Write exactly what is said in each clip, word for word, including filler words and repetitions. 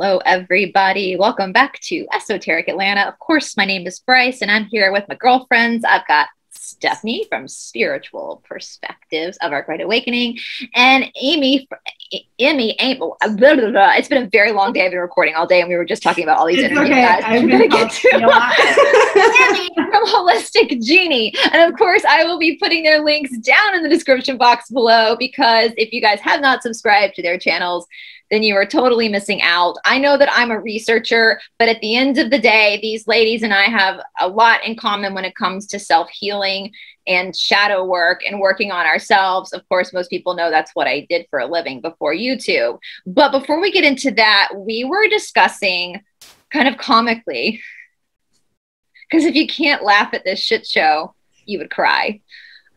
Hello, everybody. Welcome back to Esoteric Atlanta. Of course, my name is Bryce, and I'm here with my girlfriends. I've got Stephanie from Spiritual Perspectives of Our Great Awakening, and Amy, Amy, Amy blah, blah, blah, blah. It's been a very long day. I've been recording all day, and we were just talking about all these interviews, okay. guys. I'm going to get to Amy from Holistic Genie, and of course, I will be putting their links down in the description box below, because if you guys have not subscribed to their channels, then you are totally missing out. I know that I'm a researcher, but at the end of the day, these ladies and I have a lot in common when it comes to self-healing and shadow work and working on ourselves. Of course, most people know that's what I did for a living before YouTube. But before we get into that, we were discussing kind of comically, because if you can't laugh at this shit show, you would cry.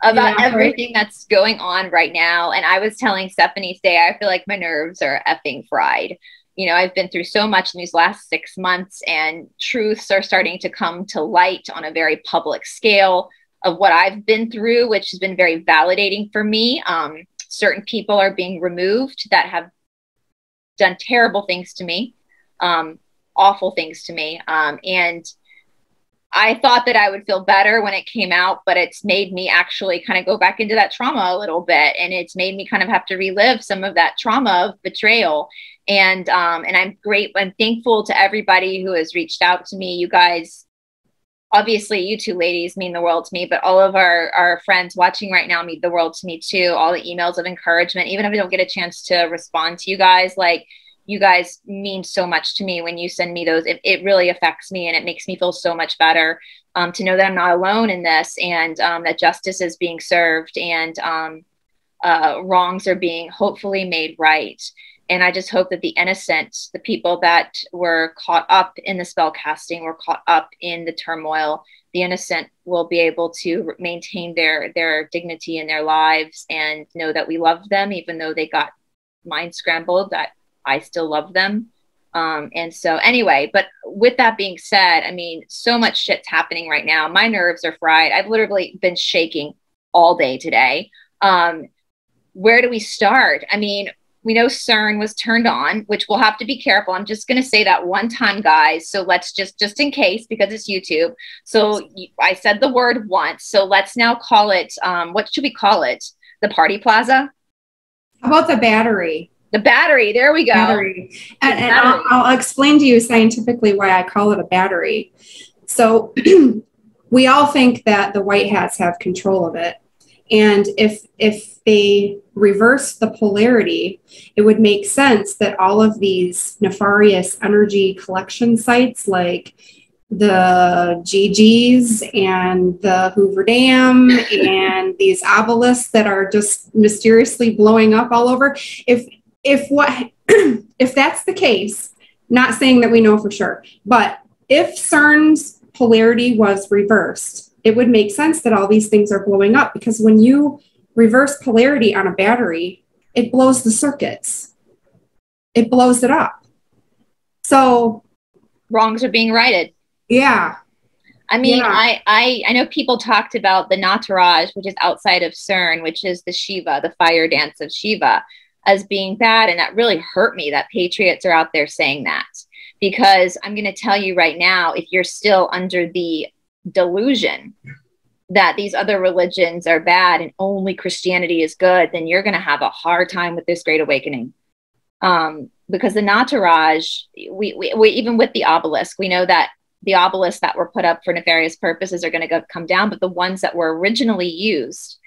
About yeah, everything that's going on right now. And I was telling Stephanie today, I feel like my nerves are effing fried. You know, I've been through so much in these last six months, and truths are starting to come to light on a very public scale of what I've been through, which has been very validating for me. Um, certain people are being removed that have done terrible things to me, um, awful things to me. Um, and I thought that I would feel better when it came out, but it's made me actually kind of go back into that trauma a little bit. And it's made me kind of have to relive some of that trauma of betrayal. And, um, and I'm great. I'm thankful to everybody who has reached out to me. You guys, obviously you two ladies mean the world to me, but all of our, our friends watching right now mean the world to me too. All the emails of encouragement, even if I don't get a chance to respond to you guys, like, you guys mean so much to me when you send me those. It, it really affects me, and it makes me feel so much better um, to know that I'm not alone in this, and um, that justice is being served, and um, uh, wrongs are being hopefully made right. And I just hope that the innocent, the people that were caught up in the spell casting, were caught up in the turmoil, the innocent will be able to maintain their, their dignity in their lives and know that we love them, even though they got mind scrambled, that I still love them. Um, and so anyway, but with that being said, I mean, so much shit's happening right now. My nerves are fried. I've literally been shaking all day today. Um, where do we start? I mean, we know CERN was turned on, which we'll have to be careful. I'm just going to say that one time, guys. So let's just, just in case, because it's YouTube. So I said the word once. So let's now call it, um, what should we call it? The party plaza? How about the battery? The battery. There we go. Battery. And, and battery. I'll, I'll explain to you scientifically why I call it a battery. So we all think that the white hats have control of it. And if, if they reverse the polarity, it would make sense that all of these nefarious energy collection sites, like the G Gs and the Hoover Dam and these obelisks that are just mysteriously blowing up all over, if If what if that's the case, not saying that we know for sure, but if CERN's polarity was reversed, it would make sense that all these things are blowing up, because when you reverse polarity on a battery, it blows the circuits. It blows it up. So wrongs are being righted. Yeah. I mean, yeah. I, I, I know people talked about the Nataraj, which is outside of CERN, which is the Shiva, the fire dance of Shiva, as being bad. And that really hurt me that patriots are out there saying that, because I'm going to tell you right now, if you're still under the delusion that these other religions are bad and only Christianity is good, then you're going to have a hard time with this great awakening. Um, because the Nataraj, we, we, we, even with the obelisk, we know that the obelisks that were put up for nefarious purposes are going to come down, but the ones that were originally used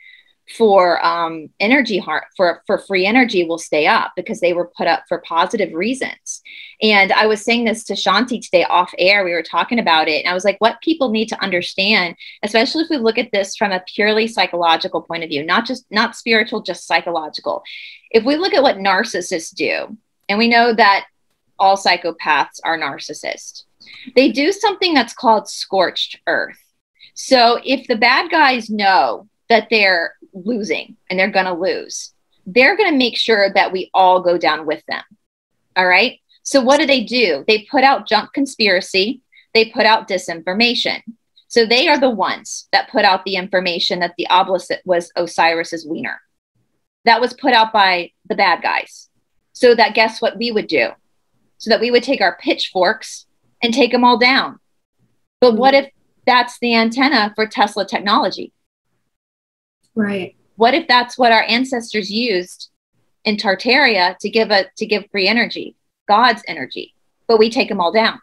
for um, energy heart for, for free energy will stay up, because they were put up for positive reasons. And I was saying this to Shanti today off air, we were talking about it. And I was like, what people need to understand, especially if we look at this from a purely psychological point of view, not just, not spiritual, just psychological. If we look at what narcissists do, and we know that all psychopaths are narcissists, they do something that's called scorched earth. So if the bad guys know that they're losing and they're going to lose, they're going to make sure that we all go down with them. All right. So what do they do? They put out junk conspiracy. They put out disinformation. So they are the ones that put out the information that the obelisk was Osiris's wiener. That was put out by the bad guys. So that, guess what we would do? so that we would take our pitchforks and take them all down. But what if that's the antenna for Tesla technology? Right. What if that's what our ancestors used in Tartaria to give a, to give free energy, God's energy, but we take them all down?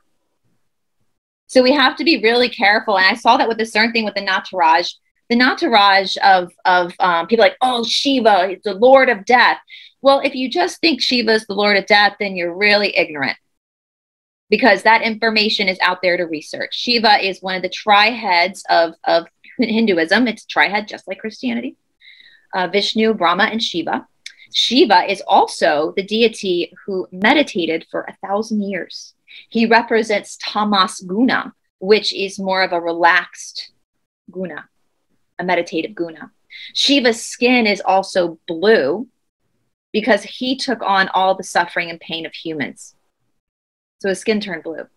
So we have to be really careful. And I saw that with the CERN thing with the Nataraj, the Nataraj of, of um, people like, oh, Shiva is the Lord of Death. Well, if you just think Shiva is the Lord of Death, then you're really ignorant, because that information is out there to research. Shiva is one of the triheads of, of Hinduism. It's a trihead, just like Christianity, uh, Vishnu, Brahma, and Shiva. Shiva is also the deity who meditated for a thousand years. He represents Tamas Guna, which is more of a relaxed Guna, a meditative Guna. Shiva's skin is also blue because he took on all the suffering and pain of humans. So his skin turned blue.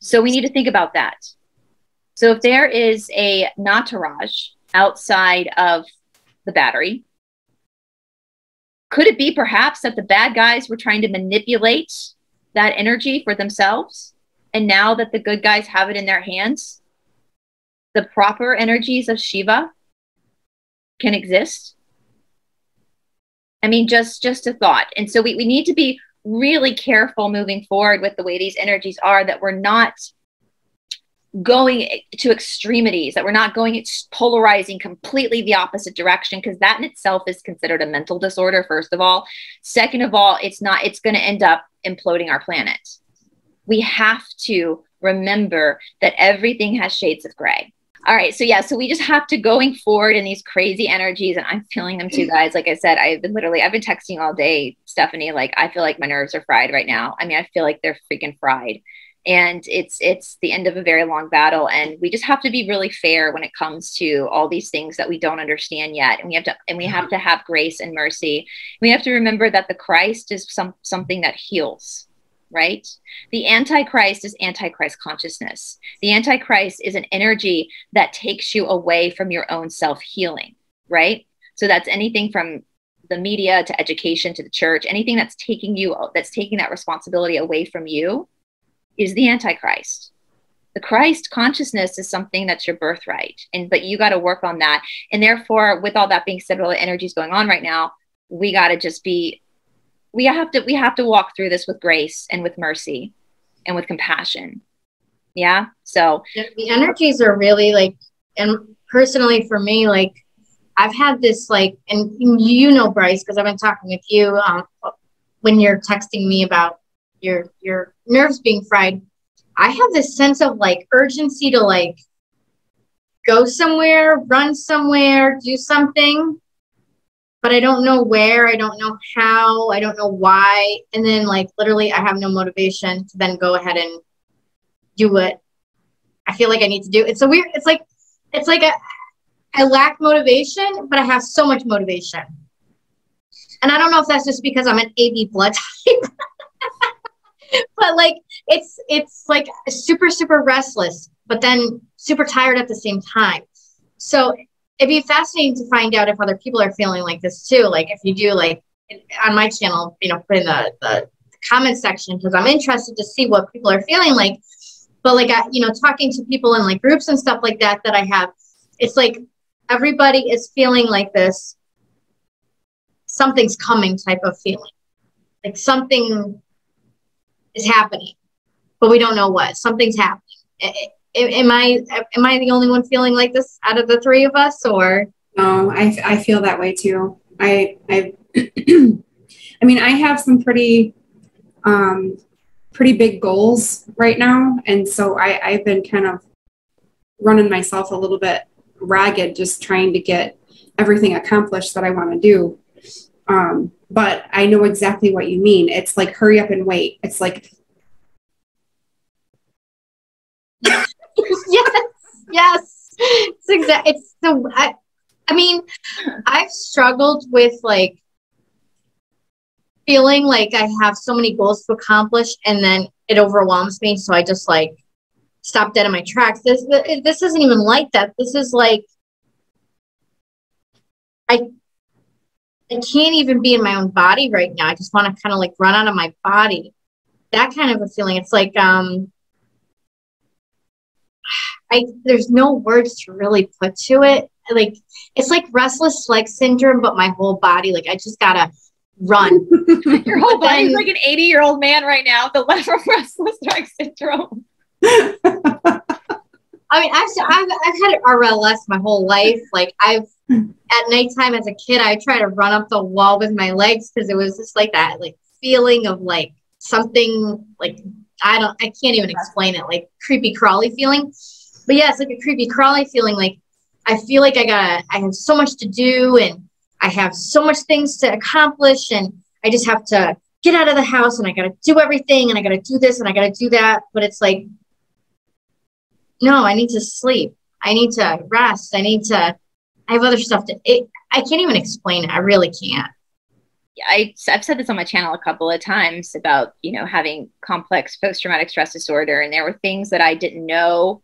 So we need to think about that. So if there is a Nataraj outside of the battery, could it be perhaps that the bad guys were trying to manipulate that energy for themselves? And now that the good guys have it in their hands, the proper energies of Shiva can exist? I mean, just, just a thought. And so we, we need to be really careful moving forward with the way these energies are, that we're not going to extremities, that we're not going, it's polarizing completely the opposite direction, because that in itself is considered a mental disorder, first of all. Second of all, it's not, it's going to end up imploding our planet. We have to remember that everything has shades of gray. All right. So yeah, so we just have to going forward in these crazy energies, and I'm feeling them too, guys. Like I said, I've been literally, I've been texting all day, Stephanie, like, I feel like my nerves are fried right now. I mean, I feel like they're freaking fried, and it's, it's the end of a very long battle. And we just have to be really fair when it comes to all these things that we don't understand yet. And we have to, and we have to have grace and mercy. We have to remember that the Christ is some, something that heals. Right? The Antichrist is Antichrist consciousness. The Antichrist is an energy that takes you away from your own self-healing, right? So that's anything from the media to education to the church, anything that's taking you, that's taking that responsibility away from you is the Antichrist. The Christ consciousness is something that's your birthright, and but you got to work on that. And therefore, with all that being said, all the energies going on right now, we got to just be We have to we have to walk through this with grace and with mercy and with compassion. Yeah. So the energies are really like, and personally for me, like I've had this like, and you know, Bryce, because I've been talking with you um, when you're texting me about your your nerves being fried. I have this sense of like urgency to like go somewhere, run somewhere, do something. But I don't know where, I don't know how, I don't know why. And then like, literally I have no motivation to then go ahead and do what I feel like I need to do. It's a weird, it's like, it's like a, I lack motivation, but I have so much motivation. And I don't know if that's just because I'm an A B blood type, but like, it's, it's like super, super restless, but then super tired at the same time. So it'd be fascinating to find out if other people are feeling like this too. Like if you do, like on my channel, you know, put in the, the comment section, because I'm interested to see what people are feeling like. But like, I, you know, talking to people in like groups and stuff like that, that I have, it's like everybody is feeling like this, something's coming type of feeling. Like something is happening, but we don't know what. Something's happening. It, Am I, am I the only one feeling like this out of the three of us, or? No, I, I feel that way too. I, I, I mean, I have some pretty, um, pretty big goals right now. And so I, I've been kind of running myself a little bit ragged, just trying to get everything accomplished that I want to do. Um, but I know exactly what you mean. It's like, hurry up and wait. It's like, yes, yes. It's exactly. It's the. I, I mean, I've struggled with like feeling like I have so many goals to accomplish, and then it overwhelms me. So I just like stop dead in my tracks. This this isn't even like that. This is like I. I can't even be in my own body right now. I just want to kind of like run out of my body. that kind of a feeling. It's like, um, I, there's no words to really put to it. Like, it's like restless leg syndrome, but my whole body, like, I just gotta run. Your whole body's like an eighty year old man right now, the level of restless leg syndrome. I mean, I've, I've, I've had R L S my whole life. Like, I've, at nighttime as a kid, I try to run up the wall with my legs because it was just like that, like, feeling of, like, something, like, I don't, I can't even explain it, like, creepy crawly feeling. But yeah, it's like a creepy crawly feeling. Like, I feel like I gotta, I have so much to do, and I have so much things to accomplish, and I just have to get out of the house, and I gotta do everything, and I gotta do this, and I gotta do that. But it's like, no, I need to sleep. I need to rest. I need to, I have other stuff to, it, I can't even explain it. I really can't. Yeah, I, I've said this on my channel a couple of times about, you know, having complex post-traumatic stress disorder. And there were things that I didn't know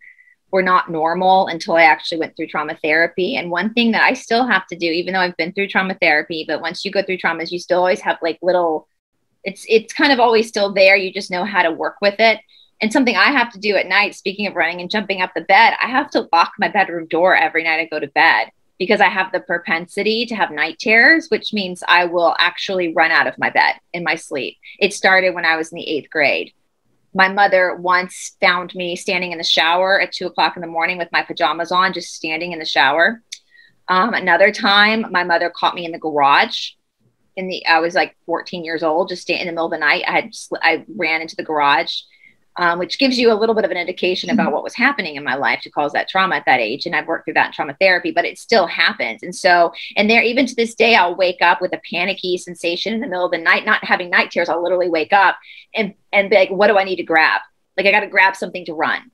were not normal until I actually went through trauma therapy. And one thing that I still have to do, even though I've been through trauma therapy, but once you go through traumas, you still always have like little, it's, it's kind of always still there. You just know how to work with it. And something I have to do at night, speaking of running and jumping up the bed, I have to lock my bedroom door every night I go to bed because I have the propensity to have night terrors, which means I will actually run out of my bed in my sleep. It started when I was in the eighth grade. My mother once found me standing in the shower at two o'clock in the morning with my pajamas on, just standing in the shower. Um, another time, my mother caught me in the garage. In the, I was like fourteen years old, just in the middle of the night. I had I ran into the garage. Um, which gives you a little bit of an indication about what was happening in my life to cause that trauma at that age. And I've worked through that in trauma therapy, but it still happens. And so, and there, even to this day, I'll wake up with a panicky sensation in the middle of the night, not having night terrors. I'll literally wake up and, and be like, what do I need to grab? Like, I got to grab something to run.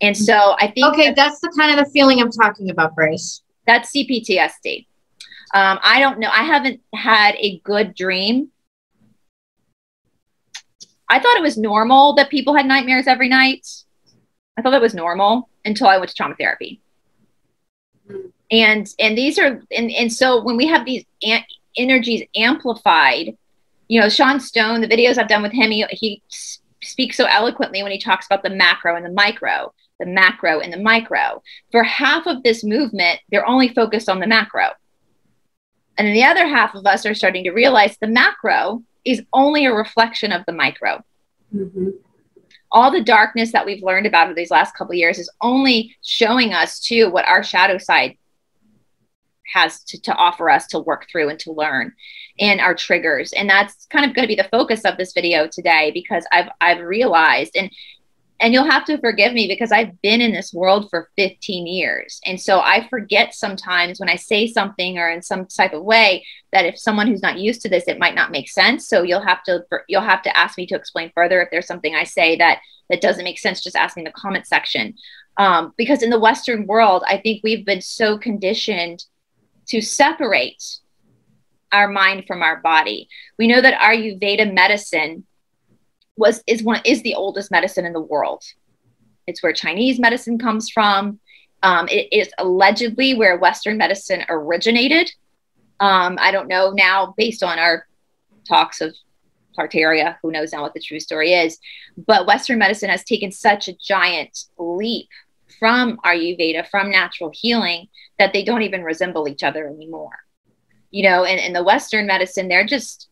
And so I think. Okay. That's, that's the kind of the feeling I'm talking about, Bryce. That's C P T S D. Um, I don't know. I haven't had a good dream. I thought it was normal that people had nightmares every night. I thought that was normal until I went to trauma therapy. And, and these are, and, and so when we have these an energies amplified, you know, Sean Stone, the videos I've done with him, he, he speaks so eloquently when he talks about the macro and the micro, the macro and the micro. For half of this movement, they're only focused on the macro. And then the other half of us are starting to realize the macro is only a reflection of the micro. Mm-hmm. All the darkness that we've learned about over these last couple of years is only showing us too what our shadow side has to, to offer us to work through and to learn, and our triggers. And that's kind of going to be the focus of this video today, because I've, I've realized, and, and you'll have to forgive me because I've been in this world for fifteen years. And so I forget sometimes when I say something or in some type of way, that if someone who's not used to this, it might not make sense. So you'll have to, you'll have to ask me to explain further. If there's something I say that, that doesn't make sense, just ask me in the comment section. Um, because in the Western world, I think we've been so conditioned to separate our mind from our body. We know that Ayurveda medicine was, is one, is the oldest medicine in the world. It's where Chinese medicine comes from. Um, it is allegedly where Western medicine originated. Um, I don't know now, based on our talks of Tartaria, who knows now what the true story is, but Western medicine has taken such a giant leap from Ayurveda, from natural healing, that they don't even resemble each other anymore. You know, and in the Western medicine, they're just.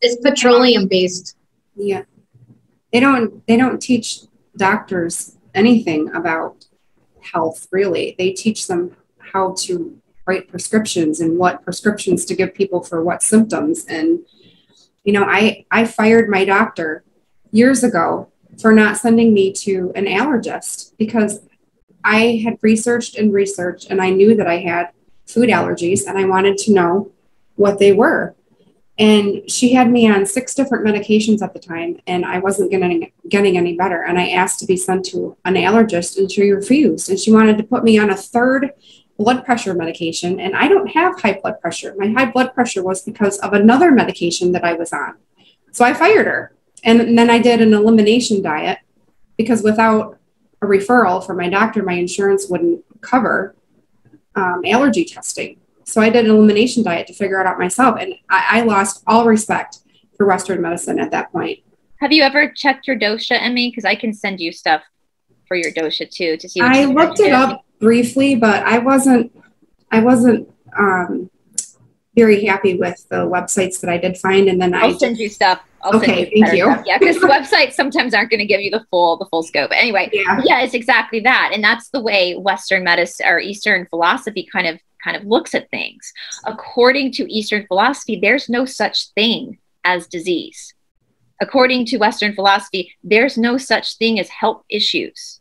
It's petroleum based. Yeah. They don't, they don't teach doctors anything about health, really. They teach them how to write prescriptions and what prescriptions to give people for what symptoms. And, you know, I, I fired my doctor years ago for not sending me to an allergist because I had researched and researched and I knew that I had food allergies and I wanted to know what they were. And she had me on six different medications at the time and I wasn't getting, getting any better. And I asked to be sent to an allergist and she refused. And she wanted to put me on a third blood pressure medication, and I don't have high blood pressure. My high blood pressure was because of another medication that I was on. So I fired her. And then I did an elimination diet because without a referral from my doctor, my insurance wouldn't cover um, allergy testing. So I did an elimination diet to figure it out myself. And I, I lost all respect for Western medicine at that point. Have you ever checked your dosha, Emmy? Because I can send you stuff for your dosha too to see. I looked it up briefly, but I wasn't, I wasn't um, very happy with the websites that I did find. And then I'll I send you stuff. I'll okay, send you thank you. Stuff. Yeah, because websites sometimes aren't going to give you the full the full scope. But anyway, yeah. yeah, it's exactly that, and that's the way Western medicine or Eastern philosophy kind of kind of looks at things. According to Eastern philosophy, there's no such thing as disease. According to Western philosophy, there's no such thing as health issues.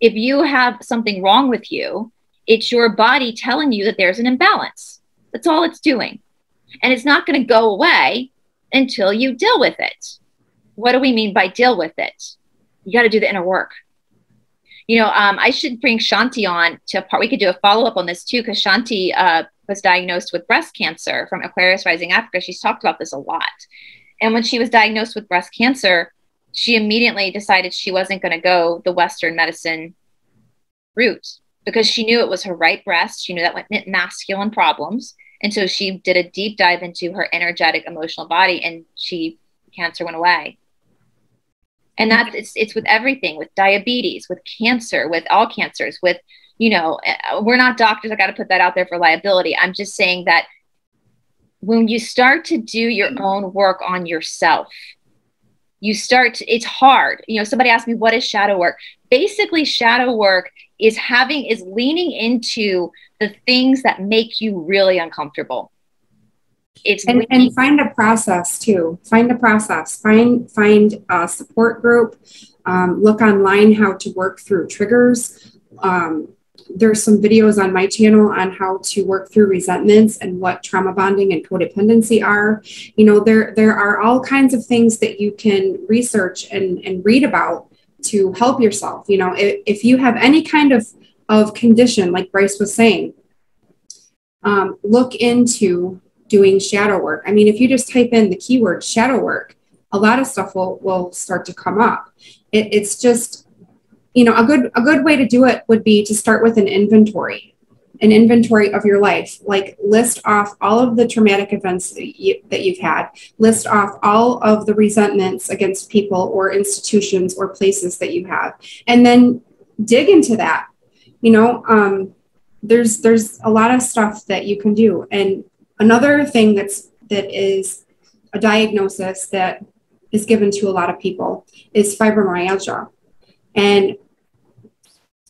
If you have something wrong with you, it's your body telling you that there's an imbalance. That's all it's doing. And it's not going to go away until you deal with it. What do we mean by deal with it? You got to do the inner work. You know, um, I should bring Shanti on to a part. We could do a follow-up on this too, because Shanti uh, was diagnosed with breast cancer from Aquarius Rising Africa. She's talked about this a lot. And when she was diagnosed with breast cancer, she immediately decided she wasn't going to go the Western medicine route because she knew it was her right breast. She knew that meant masculine problems. And so she did a deep dive into her energetic, emotional body, and she cancer went away. And that it's, it's with everything, with diabetes, with cancer, with all cancers, with, you know, we're not doctors. I got to put that out there for liability. I'm just saying that when you start to do your own work on yourself, you start to, it's hard. You know, somebody asked me, what is shadow work? Basically, shadow work is having, is leaning into the things that make you really uncomfortable. It's and, and find a process too. Find a process. Find find a support group. Um, look online how to work through triggers. Um, there's some videos on my channel on how to work through resentments and what trauma bonding and codependency are. You know, there there are all kinds of things that you can research and and read about to help yourself. You know, if, if you have any kind of of condition, like Bryce was saying, um, look into doing shadow work. I mean, if you just type in the keyword shadow work, a lot of stuff will, will start to come up. It, it's just, you know, a good, a good way to do it would be to start with an inventory, an inventory of your life, like list off all of the traumatic events that, you, that you've had, list off all of the resentments against people or institutions or places that you have, and then dig into that. You know, um, there's, there's a lot of stuff that you can do. And another thing that's, that is a diagnosis that is given to a lot of people is fibromyalgia. And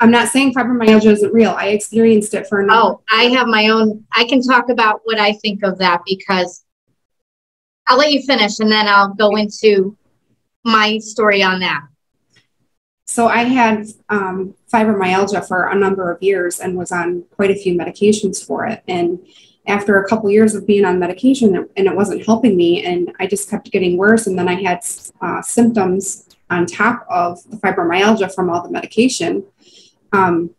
I'm not saying fibromyalgia isn't real. I experienced it for a number. Oh, I have my own. I can talk about what I think of that because I'll let you finish and then I'll go into my story on that. So I had um, fibromyalgia for a number of years and was on quite a few medications for it. And after a couple years of being on medication and it wasn't helping me and I just kept getting worse, and then I had uh, symptoms on top of the fibromyalgia from all the medication, um,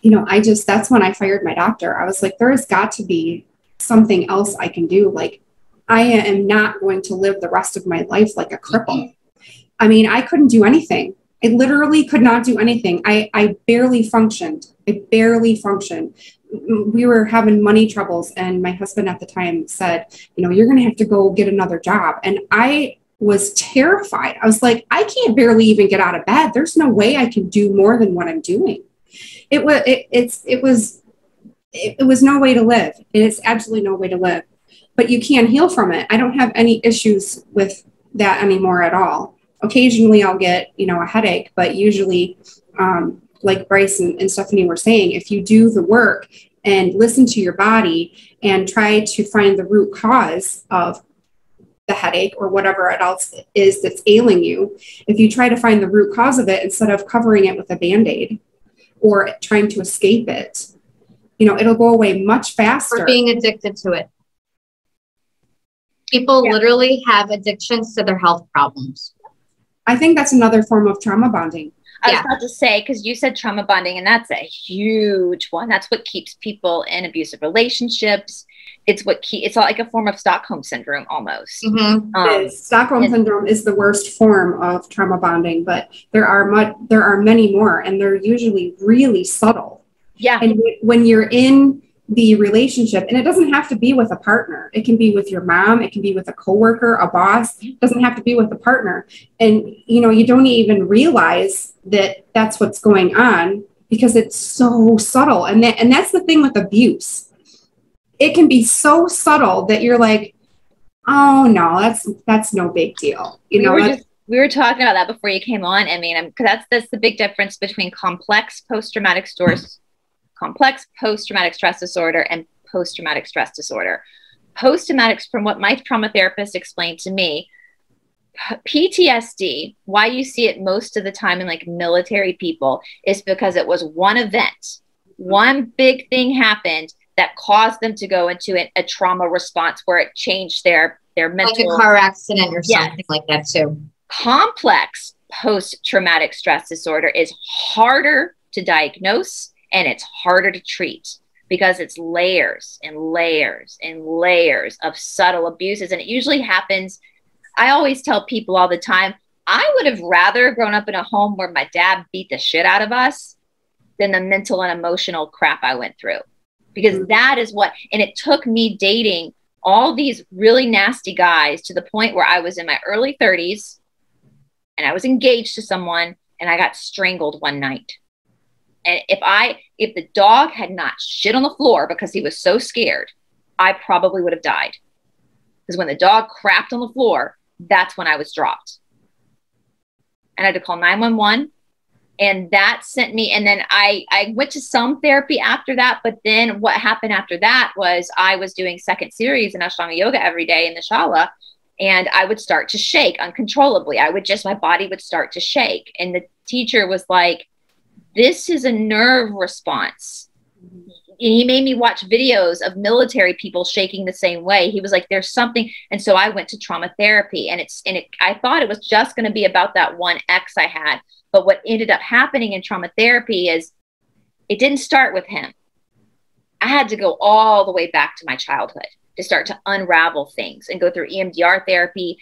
you know, I just, that's when I fired my doctor. I was like, there has got to be something else I can do. Like, I am not going to live the rest of my life like a cripple. I mean, I couldn't do anything. I literally could not do anything. I, I barely functioned. I barely functioned. We were having money troubles, and my husband at the time said, you know, you're going to have to go get another job. And I was terrified. I was like, I can't barely even get out of bed. There's no way I can do more than what I'm doing. It was, it, it's, it was, it, it was no way to live. And it's absolutely no way to live, but you can heal from it. I don't have any issues with that anymore at all. Occasionally I'll get, you know, a headache, but usually, um, like Bryce and, and Stephanie were saying, if you do the work and listen to your body and try to find the root cause of the headache or whatever it else is that's ailing you, if you try to find the root cause of it instead of covering it with a Band-Aid or trying to escape it, you know, it'll go away much faster. Or being addicted to it. People yeah. literally have addictions to their health problems. I think that's another form of trauma bonding. I yeah. was about to say, because you said trauma bonding, and that's a huge one. That's what keeps people in abusive relationships. It's what key, it's like a form of Stockholm syndrome almost. Mm-hmm. um, Stockholm and, syndrome is the worst form of trauma bonding, but there are much, there are many more, and they're usually really subtle. Yeah. And when you're in the relationship. And it doesn't have to be with a partner. It can be with your mom. It can be with a coworker, a boss. It doesn't have to be with a partner. And, you know, you don't even realize that that's what's going on because it's so subtle. And that, and that's the thing with abuse. It can be so subtle that you're like, oh no, that's, that's no big deal. You know, we were, just, we were talking about that before you came on. I mean, I'm, cause that's, that's the big difference between complex post-traumatic stress, complex post-traumatic stress disorder and post-traumatic stress disorder. Post-traumatic, from what my trauma therapist explained to me, P T S D, why you see it most of the time in like military people is because it was one event, one big thing happened that caused them to go into a, a trauma response where it changed their, their mental. Like a car accident or yes. something like that too. Complex post-traumatic stress disorder is harder to diagnose and it's harder to treat because it's layers and layers and layers of subtle abuses. And it usually happens. I always tell people all the time, I would have rather grown up in a home where my dad beat the shit out of us than the mental and emotional crap I went through. Because that is what, and it took me dating all these really nasty guys to the point where I was in my early thirties and I was engaged to someone and I got strangled one night. And if I, if the dog had not shit on the floor because he was so scared, I probably would have died. Because when the dog crapped on the floor, that's when I was dropped. And I had to call nine one one. And that sent me, and then I, I went to some therapy after that, but then what happened after that was I was doing second series in Ashtanga yoga every day in the shala, and I would start to shake uncontrollably. I would just, my body would start to shake. And the teacher was like, this is a nerve response. And he made me watch videos of military people shaking the same way. He was like, there's something. And so I went to trauma therapy, and it's, and it, I thought it was just going to be about that one ex I had. But what ended up happening in trauma therapy is it didn't start with him. I had to go all the way back to my childhood to start to unravel things and go through E M D R therapy.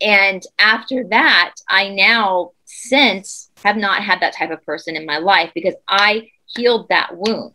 And after that, I now since have not had that type of person in my life because I healed that wound,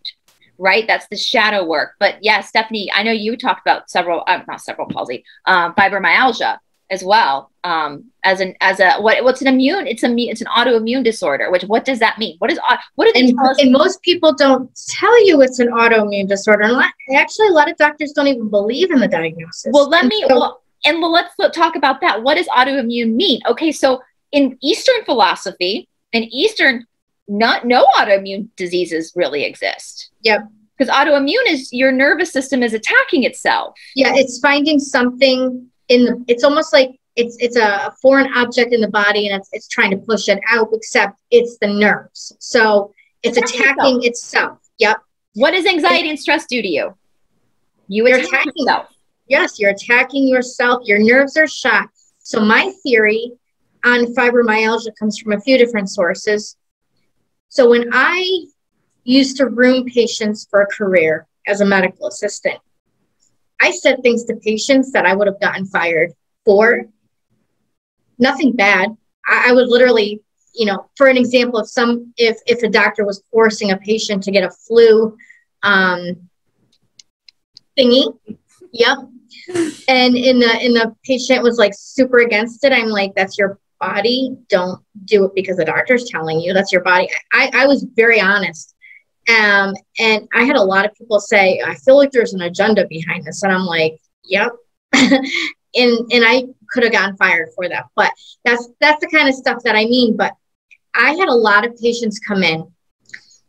right? That's the shadow work. But yeah, Stephanie, I know you talked about several, uh, not several palsy, um, fibromyalgia as well, um, as an, as a, what, what's an immune, it's a, it's an autoimmune disorder, which, what does that mean? What is, what do they and, tell us? And most people don't tell you it's an autoimmune disorder. And actually, a lot of doctors don't even believe in the diagnosis. Well, let and me, so, well, and well, let's talk about that. What does autoimmune mean? Okay. So in Eastern philosophy and Eastern, not, no autoimmune diseases really exist. Yep. Because autoimmune is your nervous system is attacking itself. Yeah. It's finding something in the, it's almost like it's it's a foreign object in the body and it's, it's trying to push it out, except it's the nerves. So it's attacking itself. Yep. What does anxiety and stress do to you? You are attacking yourself. Yes, you're attacking yourself. Your nerves are shot. So my theory on fibromyalgia comes from a few different sources. So when I used to room patients for a career as a medical assistant, I said things to patients that I would have gotten fired for. Nothing bad. I, I would literally, you know, for an example, if some, if, if a doctor was forcing a patient to get a flu um, thingy, yep. And in the, in the patient was like super against it. I'm like, that's your body. Don't do it because the doctor's telling you that's your body. I, I was very honest. Um, and I had a lot of people say, I feel like there's an agenda behind this. And I'm like, yep. and, and I could have gotten fired for that, but that's, that's the kind of stuff that I mean. But I had a lot of patients come in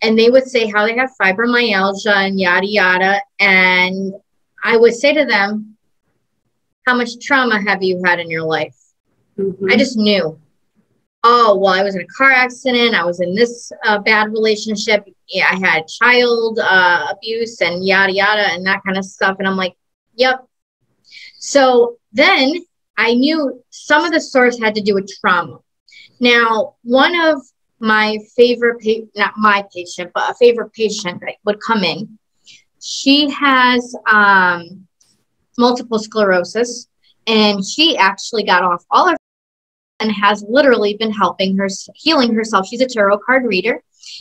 and they would say how they have fibromyalgia and yada, yada. And I would say to them, how much trauma have you had in your life? Mm-hmm. I just knew. Oh, well, I was in a car accident. I was in this uh, bad relationship. Yeah, I had child uh, abuse and yada, yada, and that kind of stuff. And I'm like, yep. So then I knew some of the source had to do with trauma. Now, one of my favorite, pa not my patient, but a favorite patient that would come in, she has um, multiple sclerosis, and she actually got off all her and has literally been helping her, healing herself. She's a tarot card reader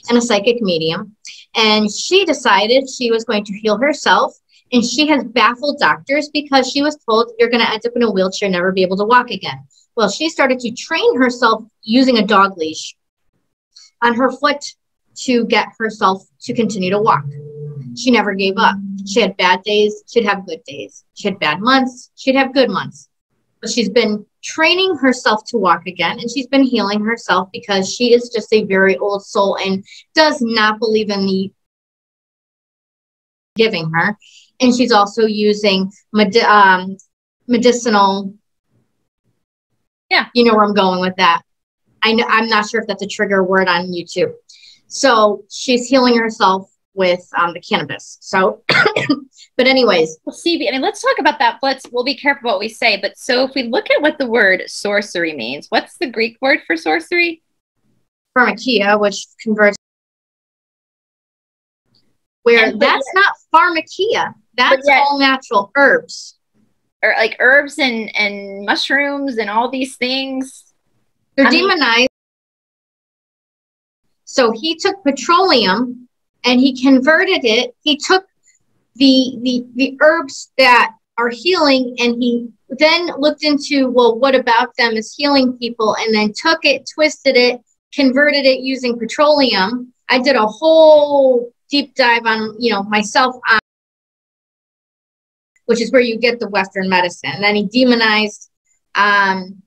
and a psychic medium. And she decided she was going to heal herself. And she has baffled doctors because she was told, you're going to end up in a wheelchair, never be able to walk again. Well, she started to train herself using a dog leash on her foot to get herself to continue to walk. She never gave up. She had bad days. She'd have good days. She had bad months. She'd have good months. But she's been training herself to walk again, and she's been healing herself because she is just a very old soul and does not believe in the giving her. And she's also using med um, medicinal. Yeah, you know where I'm going with that. I know, I'm not sure if that's a trigger word on YouTube. So she's healing herself with um, the cannabis. So, but anyways, well, C B, I mean, let's talk about that. Let's, we'll be careful what we say. But so if we look at what the word sorcery means, what's the Greek word for sorcery? Pharmakia, which converts. Where and that's yet, not pharmakia. That's yet, all natural herbs. Or like herbs and, and mushrooms and all these things. They're I demonized. Mean, so he took petroleum and he converted it. He took the, the, the herbs that are healing, and he then looked into, well, what about them is healing people? And then took it, twisted it, converted it using petroleum. I did a whole deep dive on, you know, myself on, which is where you get the Western medicine. And then he demonized, um,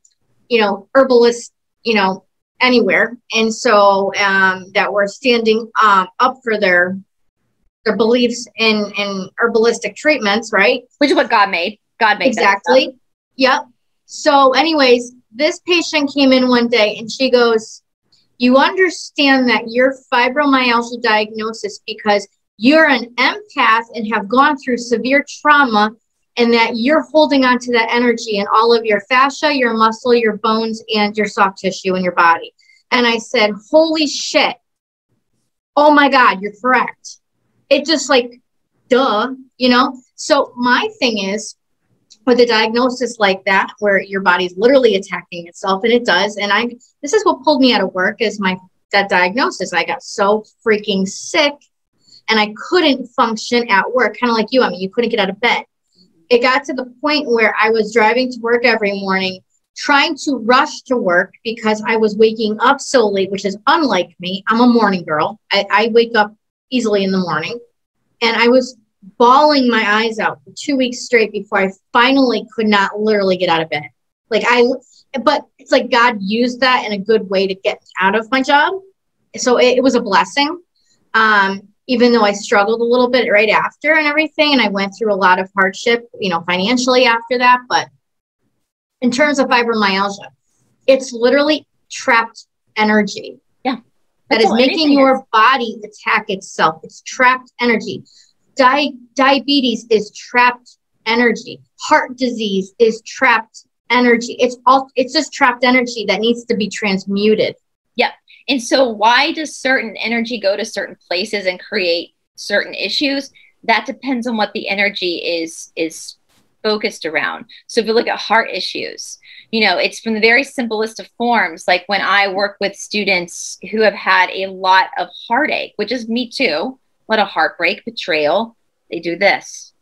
you know, herbalists, you know, anywhere. And so um, that were standing um, up for their their beliefs in, in herbalistic treatments, right? Which is what God made. God made exactly. That yep. So anyways, this patient came in one day and she goes, you understand that your fibromyalgia diagnosis because you're an empath and have gone through severe trauma, and that you're holding on to that energy in all of your fascia, your muscle, your bones, and your soft tissue in your body. And I said, holy shit. Oh my God, you're correct. It just like, duh, you know? So my thing is, with a diagnosis like that, where your body's literally attacking itself, and it does. And I, this is what pulled me out of work is my, that diagnosis. I got so freaking sick and I couldn't function at work. Kind of like you, I mean, you couldn't get out of bed. It got to the point where I was driving to work every morning, trying to rush to work because I was waking up so late, which is unlike me. I'm a morning girl. I, I wake up easily in the morning, and I was bawling my eyes out for two weeks straight before I finally could not literally get out of bed. Like I, but it's like God used that in a good way to get me out of my job. So it, it was a blessing. Um, even though I struggled a little bit right after and everything. And I went through a lot of hardship, you know, financially after that. But in terms of fibromyalgia, it's literally trapped energy. Yeah. That is making your body attack itself. It's trapped energy. Di diabetes is trapped energy. Heart disease is trapped energy. It's all, it's just trapped energy that needs to be transmuted. Yep. And so why does certain energy go to certain places and create certain issues? That depends on what the energy is, is focused around. So if you look at heart issues, you know, it's from the very simplest of forms. Like when I work with students who have had a lot of heartache, which is me too, a lot of heartbreak, betrayal, they do this.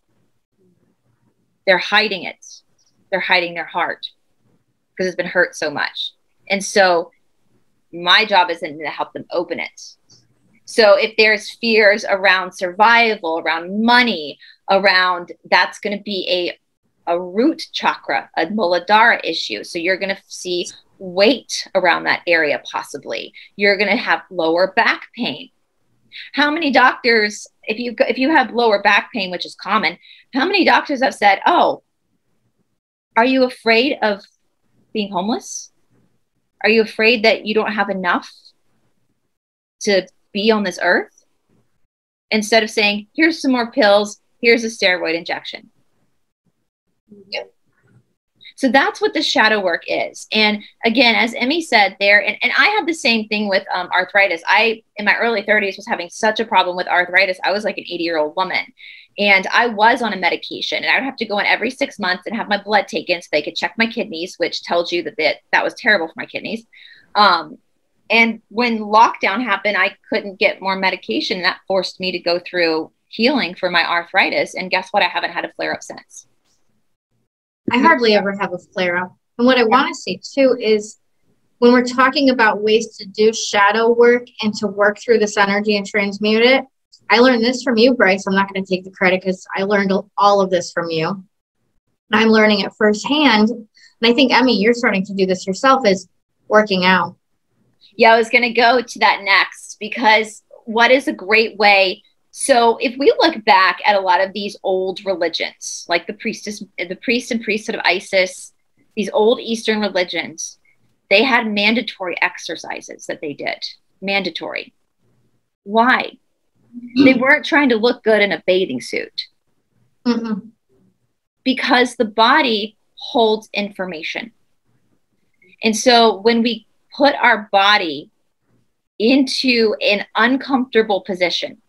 They're hiding it. They're hiding their heart because it's been hurt so much. And so my job isn't to help them open it. So if there's fears around survival, around money, around, that's going to be a a root chakra, a Muladhara issue. So you're going to see weight around that area possibly. You're going to have lower back pain. How many doctors, if you if you have lower back pain, which is common, how many doctors have said, "Oh, are you afraid of being homeless? Are you afraid that you don't have enough to be on this earth?" Instead of saying, here's some more pills, here's a steroid injection. Yep. So that's what the shadow work is. And again, as Emmy said there, and, and I had the same thing with um, arthritis. I, in my early thirties, was having such a problem with arthritis. I was like an eighty-year-old woman. And I was on a medication, and I would have to go in every six months and have my blood taken so they could check my kidneys, which tells you that that, that was terrible for my kidneys. Um, And when lockdown happened, I couldn't get more medication. That forced me to go through healing for my arthritis. And guess what? I haven't had a flare-up since. I hardly ever have a flare-up. And what I want to say, too, is when we're talking about ways to do shadow work and to work through this energy and transmute it, I learned this from you, Bryce. I'm not going to take the credit because I learned all of this from you. And I'm learning it firsthand. And I think, Emmy, you're starting to do this yourself, is working out. Yeah, I was going to go to that next, because what is a great way? So if we look back at a lot of these old religions, like the priestess, the priest and priesthood of Isis, these old Eastern religions, they had mandatory exercises that they did. Mandatory. Why? They weren't trying to look good in a bathing suit. Mm-hmm. Because the body holds information. And so when we put our body into an uncomfortable position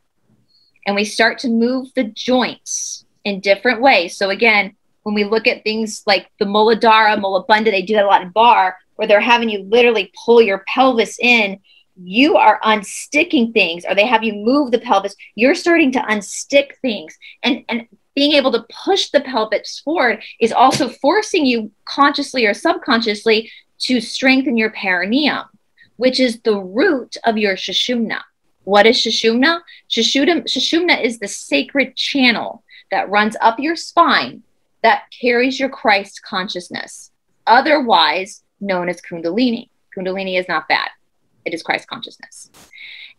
and we start to move the joints in different ways. So again, when we look at things like the Muladhara, Mulabandha, they do that a lot in bar, where they're having you literally pull your pelvis in. You are unsticking things, or they have you move the pelvis. You're starting to unstick things, and, and being able to push the pelvis forward is also forcing you consciously or subconsciously to strengthen your perineum, which is the root of your Sushumna. What is Sushumna? Sushumna is the sacred channel that runs up your spine that carries your Christ consciousness, otherwise known as Kundalini. Kundalini is not that. It is Christ consciousness.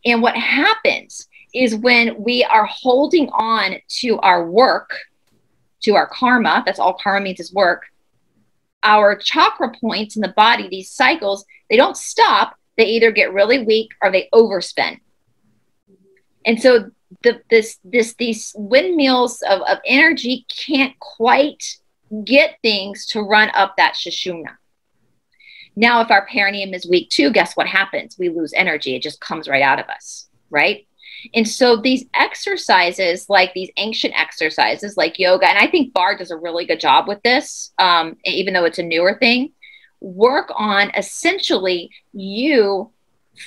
And what happens is when we are holding on to our work, to our karma, that's all karma means is work, our chakra points in the body, these cycles, they don't stop. They either get really weak or they overspin. And so the, this, this, these windmills of, of energy can't quite get things to run up that Sushumna. Now, if our perineum is weak too, guess what happens? We lose energy. It just comes right out of us, right? And so these exercises, like these ancient exercises, like yoga, and I think Barre does a really good job with this, um, even though it's a newer thing, work on essentially you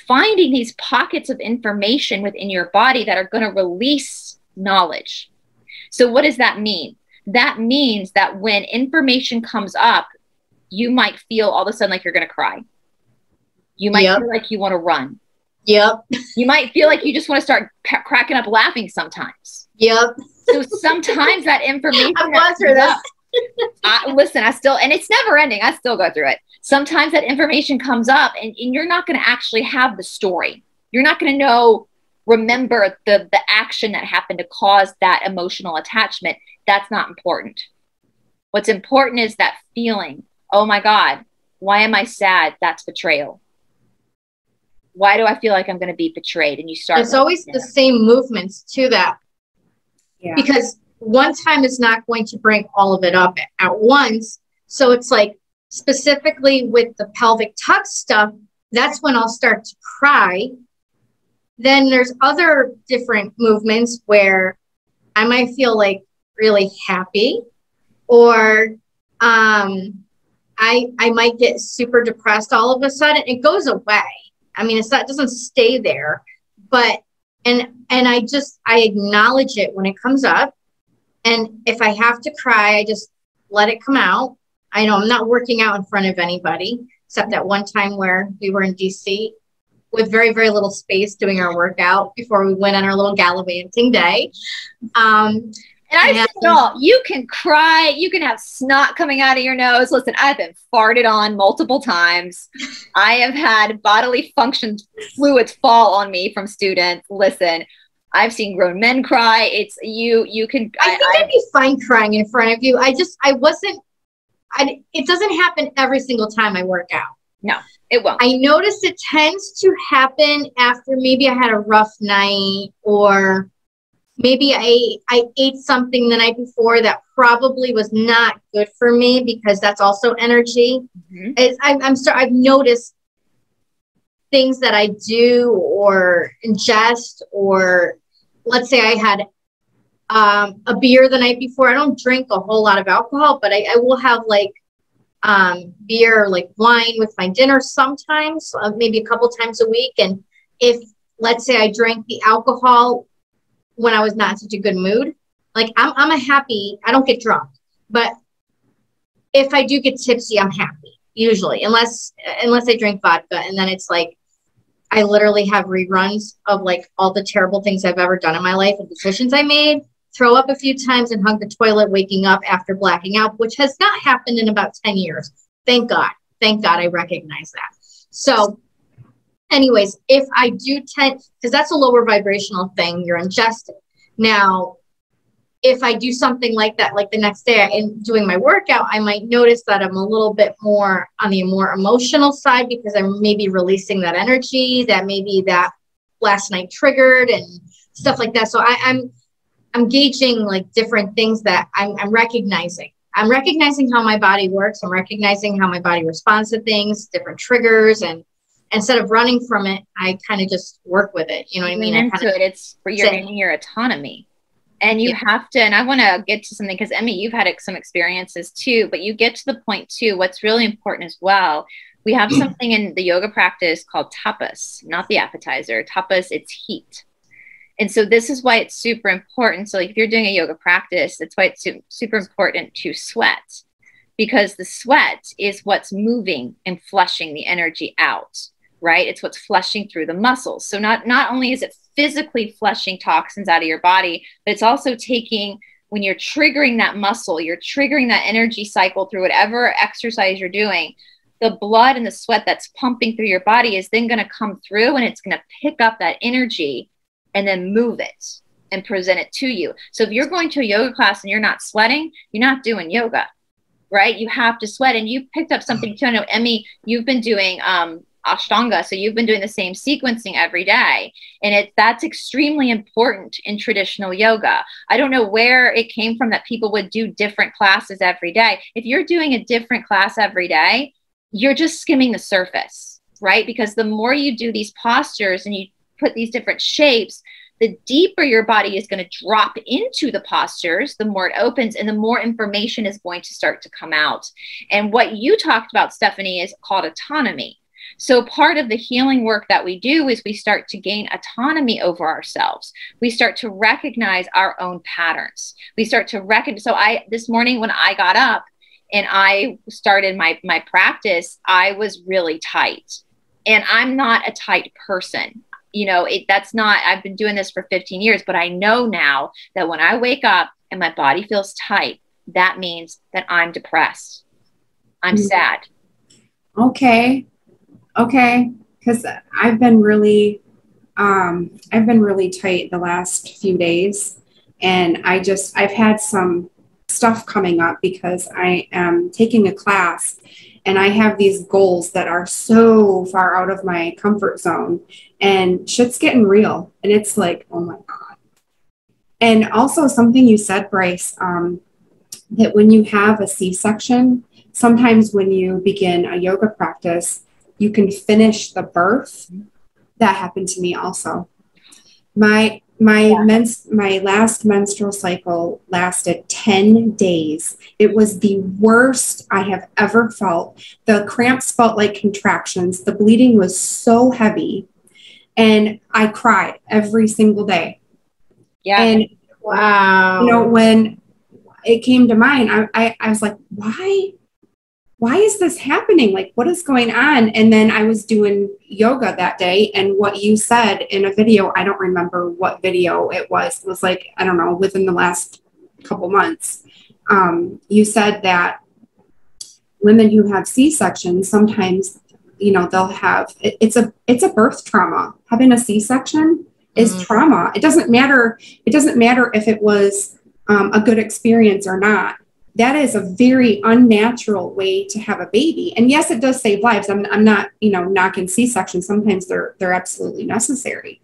finding these pockets of information within your body that are going to release knowledge. So what does that mean? That means that when information comes up, you might feel all of a sudden like you're going to cry. You might yep. feel like you want to run. Yep. You might feel like you just want to start cracking up laughing sometimes. Yep. So sometimes that information. I that through that. I, listen, I still, and it's never ending. I still go through it. Sometimes that information comes up and, and you're not going to actually have the story. You're not going to know, remember the, the action that happened to cause that emotional attachment. That's not important. What's important is that feeling. Oh my God, why am I sad? That's betrayal. Why do I feel like I'm going to be betrayed? And you start. It's always the same movements to that. Yeah. Because one time is not going to bring all of it up at once. So it's like specifically with the pelvic tuck stuff, that's when I'll start to cry. Then there's other different movements where I might feel like really happy, or um, I, I might get super depressed all of a sudden. It goes away. I mean, it's not, it doesn't stay there, but, and, and I just, I acknowledge it when it comes up. And if I have to cry, I just let it come out. I know I'm not working out in front of anybody, except that one time where we were in D C with very, very little space doing our workout before we went on our little gallivanting day. Um, And I've said it all. You can cry. You can have snot coming out of your nose. Listen, I've been farted on multiple times. I have had bodily function fluids fall on me from students. Listen, I've seen grown men cry. It's you. You can. I, I think I, I'd be fine crying in front of you. I just. I wasn't. I. It doesn't happen every single time I work out. No, it won't. I notice it tends to happen after maybe I had a rough night, or maybe I, I ate something the night before that probably was not good for me, because that's also energy. Mm-hmm. It's, I, I'm sorry, I've noticed things that I do or ingest, or let's say I had um, a beer the night before. I don't drink a whole lot of alcohol, but I, I will have like um, beer or like wine with my dinner sometimes, uh, maybe a couple times a week. And if, let's say I drank the alcohol when I was not in such a good mood, like I'm, I'm a happy, I don't get drunk, but if I do get tipsy, I'm happy usually, unless, unless I drink vodka. And then it's like, I literally have reruns of like all the terrible things I've ever done in my life and decisions I made, throw up a few times and hug the toilet, waking up after blacking out, which has not happened in about ten years. Thank God. Thank God I recognize that. So anyways, if I do tend, because that's a lower vibrational thing you're ingesting. Now, if I do something like that, like the next day in doing my workout, I might notice that I'm a little bit more on the more emotional side because I'm maybe releasing that energy that maybe that last night triggered and stuff like that. So I, I'm, I'm gauging like different things that I'm, I'm recognizing. I'm recognizing how my body works. I'm recognizing how my body responds to things, different triggers. And instead of running from it, I kind of just work with it. You know what I mean? I kinda, it. It's where you're in your autonomy. And you yeah. have to, and I want to get to something because Emmy, you've had some experiences too, but you get to the point too. What's really important as well, we have something in the yoga practice called tapas, not the appetizer. Tapas, it's heat. And so this is why it's super important. So like if you're doing a yoga practice, that's why it's super important to sweat, because the sweat is what's moving and flushing the energy out, right? It's what's flushing through the muscles. So not, not only is it physically flushing toxins out of your body, but it's also taking, when you're triggering that muscle, you're triggering that energy cycle through whatever exercise you're doing, the blood and the sweat that's pumping through your body is then going to come through and it's going to pick up that energy and then move it and present it to you. So if you're going to a yoga class and you're not sweating, you're not doing yoga, right? You have to sweat. And you picked up something too. I know, Emmy, you've been doing, um, Ashtanga. So you've been doing the same sequencing every day. And it, that's extremely important in traditional yoga. I don't know where it came from that people would do different classes every day. If you're doing a different class every day, you're just skimming the surface, right? Because the more you do these postures and you put these different shapes, the deeper your body is going to drop into the postures, the more it opens and the more information is going to start to come out. And what you talked about, Stephanie, is called autonomy. So part of the healing work that we do is we start to gain autonomy over ourselves. We start to recognize our own patterns. We start to recognize. So I, this morning when I got up and I started my, my practice, I was really tight, and I'm not a tight person. You know, it, that's not, I've been doing this for fifteen years, but I know now that when I wake up and my body feels tight, that means that I'm depressed. I'm mm-hmm. sad. Okay. Okay, because I've been really, um, I've been really tight the last few days, and I just, I've had some stuff coming up because I am taking a class, and I have these goals that are so far out of my comfort zone, and shit's getting real, and it's like, oh my God. And also something you said, Bryce, um, that when you have a C section, sometimes when you begin a yoga practice, you can finish the birth. That happened to me also. My my yeah. mens my last menstrual cycle lasted ten days. It was the worst I have ever felt. The cramps felt like contractions. The bleeding was so heavy, and I cried every single day. Yeah. And wow. You know, when it came to mine, I I, I was like, why? Why is this happening? Like, what is going on? And then I was doing yoga that day. And what you said in a video, I don't remember what video it was. It was like, I don't know, within the last couple months, um, you said that women who have C sections, sometimes, you know, they'll have, it, it's a, it's a birth trauma. Having a C section is mm-hmm. trauma. It doesn't matter. It doesn't matter if it was um, a good experience or not. That is a very unnatural way to have a baby. And yes, it does save lives. I'm, I'm not, you know, knocking C sections. Sometimes they're, they're absolutely necessary,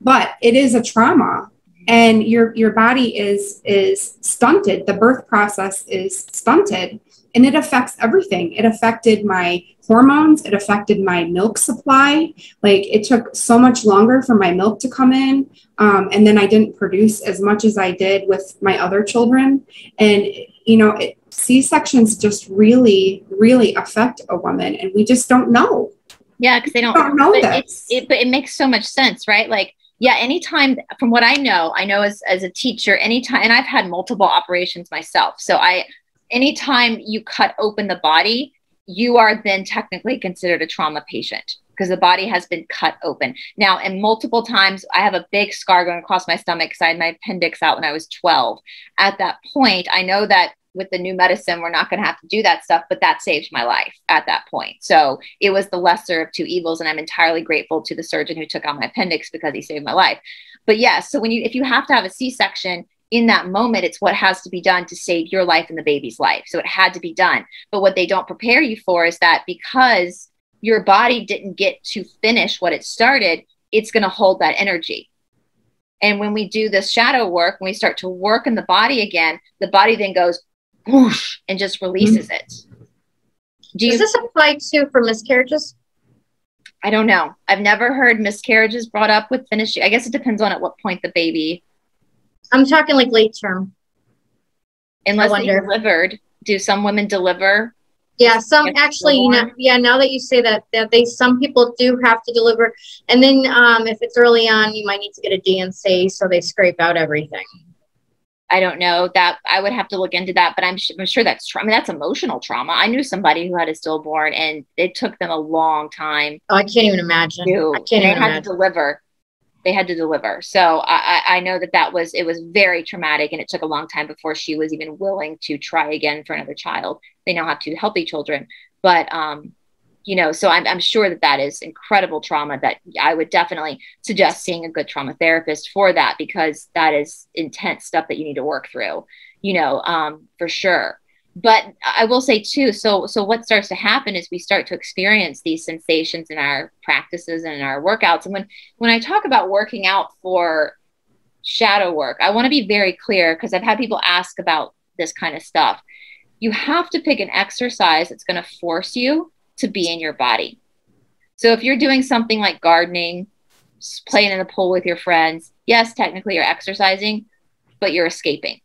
but it is a trauma, and your, your body is, is stunted. The birth process is stunted, and it affects everything. It affected my hormones. It affected my milk supply. Like, it took so much longer for my milk to come in. Um, and then I didn't produce as much as I did with my other children. And you know, it, C-sections just really, really affect a woman, and we just don't know. Yeah, because they don't, don't know that. It, but it makes so much sense, right? Like, yeah, anytime, from what I know, I know as, as a teacher, anytime, and I've had multiple operations myself. So I, anytime you cut open the body, you are then technically considered a trauma patient because the body has been cut open. Now, and multiple times, I have a big scar going across my stomach because I had my appendix out when I was twelve. At that point, I know that with the new medicine, we're not going to have to do that stuff, but that saved my life at that point. So it was the lesser of two evils. And I'm entirely grateful to the surgeon who took out my appendix because he saved my life. But yes, yeah, so when you, if you have to have a C-section in that moment, it's what has to be done to save your life and the baby's life. So it had to be done. But what they don't prepare you for is that because your body didn't get to finish what it started, it's going to hold that energy. And when we do this shadow work, when we start to work in the body again, the body then goes, whoosh, and just releases it. Do you Does this apply to for miscarriages? I don't know. I've never heard miscarriages brought up with finishing. I guess it depends on at what point the baby. I'm talking like late term. Unless they delivered. Do some women deliver? Yeah, some actually, you know, yeah, now that you say that, that they, some people do have to deliver. And then um, if it's early on, you might need to get a D and C so they scrape out everything. I don't know that I would have to look into that, but I'm, I'm sure that's trauma. I mean, that's emotional trauma. I knew somebody who had a stillborn and it took them a long time. Oh, I can't even imagine. To, I can't even they had imagine. to deliver. They had to deliver. So I, I know that that was, it was very traumatic and it took a long time before she was even willing to try again for another child. They now have two healthy children, but, um, you know, so I'm, I'm sure that that is incredible trauma that I would definitely suggest seeing a good trauma therapist for that, because that is intense stuff that you need to work through, you know, um, for sure. But I will say too, so, so what starts to happen is we start to experience these sensations in our practices and in our workouts. And when, when I talk about working out for shadow work, I want to be very clear because I've had people ask about this kind of stuff. You have to pick an exercise that's going to force you to be in your body. So if you're doing something like gardening, playing in the pool with your friends, yes, technically you're exercising, but you're escaping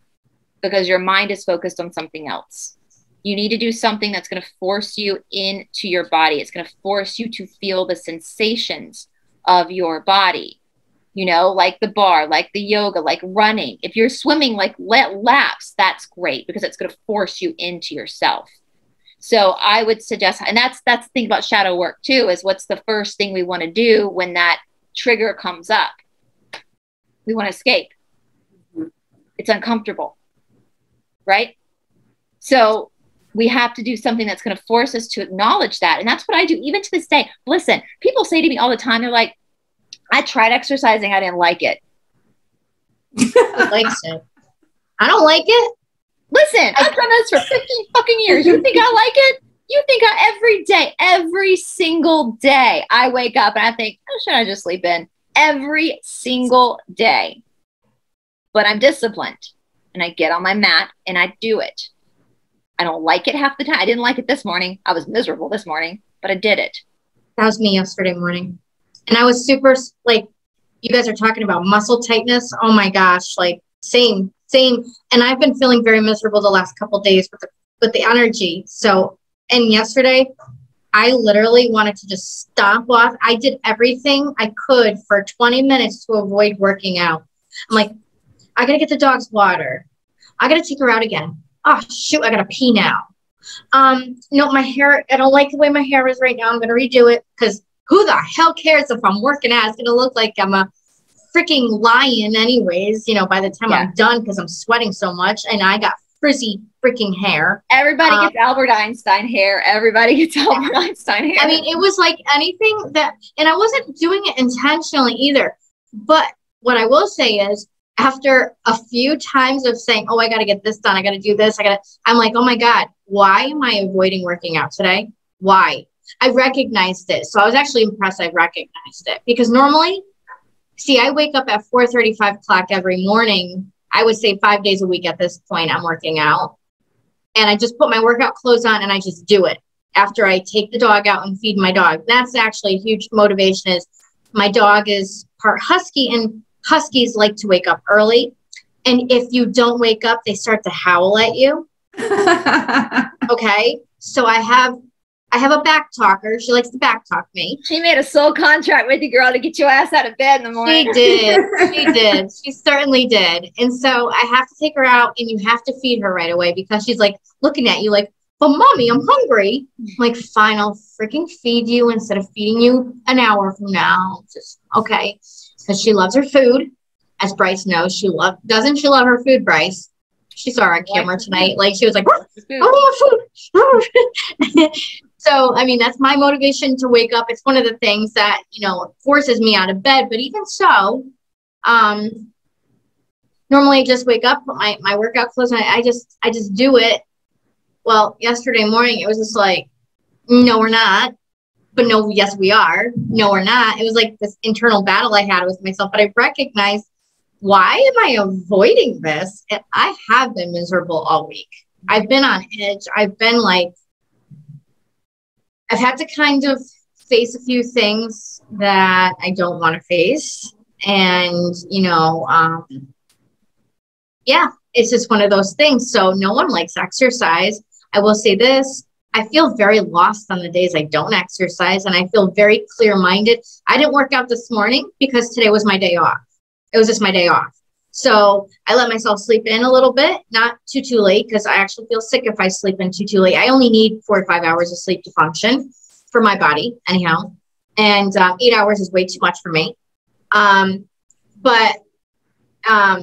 because your mind is focused on something else. You need to do something that's going to force you into your body. It's going to force you to feel the sensations of your body, you know, like the bar, like the yoga, like running. If you're swimming, like laps, that's great because it's going to force you into yourself. So I would suggest, and that's, that's the thing about shadow work too, is what's the first thing we want to do when that trigger comes up? We want to escape. It's uncomfortable, right? So we have to do something that's going to force us to acknowledge that. And that's what I do even to this day. Listen, people say to me all the time, they're like, I tried exercising. I didn't like it. I like it. I don't like it. Listen, I've done this for fifteen fucking years. You think I like it? You think I, every day, every single day, I wake up and I think, oh, should I just sleep in? Every single day. But I'm disciplined and I get on my mat and I do it. I don't like it half the time. I didn't like it this morning. I was miserable this morning, but I did it. That was me yesterday morning. And I was super, like, you guys are talking about muscle tightness. Oh my gosh, like, same. Same. And I've been feeling very miserable the last couple of days with the, with the energy. So, and yesterday I literally wanted to just stomp off. I did everything I could for twenty minutes to avoid working out. I'm like, I got to get the dog's water. I got to take her out again. Oh shoot. I got to pee now. Um, no, my hair, I don't like the way my hair is right now. I'm going to redo it because who the hell cares if I'm working out? It's going to look like I'm a freaking lion anyways, you know, by the time yeah. I'm done because I'm sweating so much and I got frizzy freaking hair. Everybody um, gets Albert Einstein hair. Everybody gets Albert Einstein hair. I mean, it was like anything that, and I wasn't doing it intentionally either. But what I will say is after a few times of saying, oh, I got to get this done. I got to do this. I got to, I'm like, oh my God, why am I avoiding working out today? Why? I recognized it. So I was actually impressed. I recognized it because normally, see, I wake up at four thirty, five o'clock every morning. I would say five days a week at this point, I'm working out. And I just put my workout clothes on and I just do it after I take the dog out and feed my dog. That's actually a huge motivation is my dog is part husky and huskies like to wake up early. And if you don't wake up, they start to howl at you. Okay. So I have, I have a back talker. She likes to back talk me. She made a soul contract with you, girl, to get your ass out of bed in the morning. She did. She did. She certainly did. And so I have to take her out, and you have to feed her right away because she's like looking at you like, but mommy, I'm hungry. I'm like, fine, I'll freaking feed you instead of feeding you an hour from now. Just okay. Because she loves her food. As Bryce knows, she love doesn't she love her food, Bryce? She saw her on camera tonight. Like, she was like, oh, food. So, I mean, that's my motivation to wake up. It's one of the things that, you know, forces me out of bed. But even so, um, normally I just wake up, put my, my workout clothes, and I, I just, I just do it. Well, yesterday morning, it was just like, no, we're not. But no, yes, we are. No, we're not. It was like this internal battle I had with myself. But I recognized, why am I avoiding this? And I have been miserable all week. I've been on edge. I've been like, I've had to kind of face a few things that I don't want to face. And, you know, um, yeah, it's just one of those things. So no one likes exercise. I will say this. I feel very lost on the days I don't exercise, and I feel very clear-minded. I didn't work out this morning because today was my day off. It was just my day off. So I let myself sleep in a little bit, not too, too late, because I actually feel sick if I sleep in too, too late. I only need four to five hours of sleep to function for my body anyhow. And um, eight hours is way too much for me. Um, but um,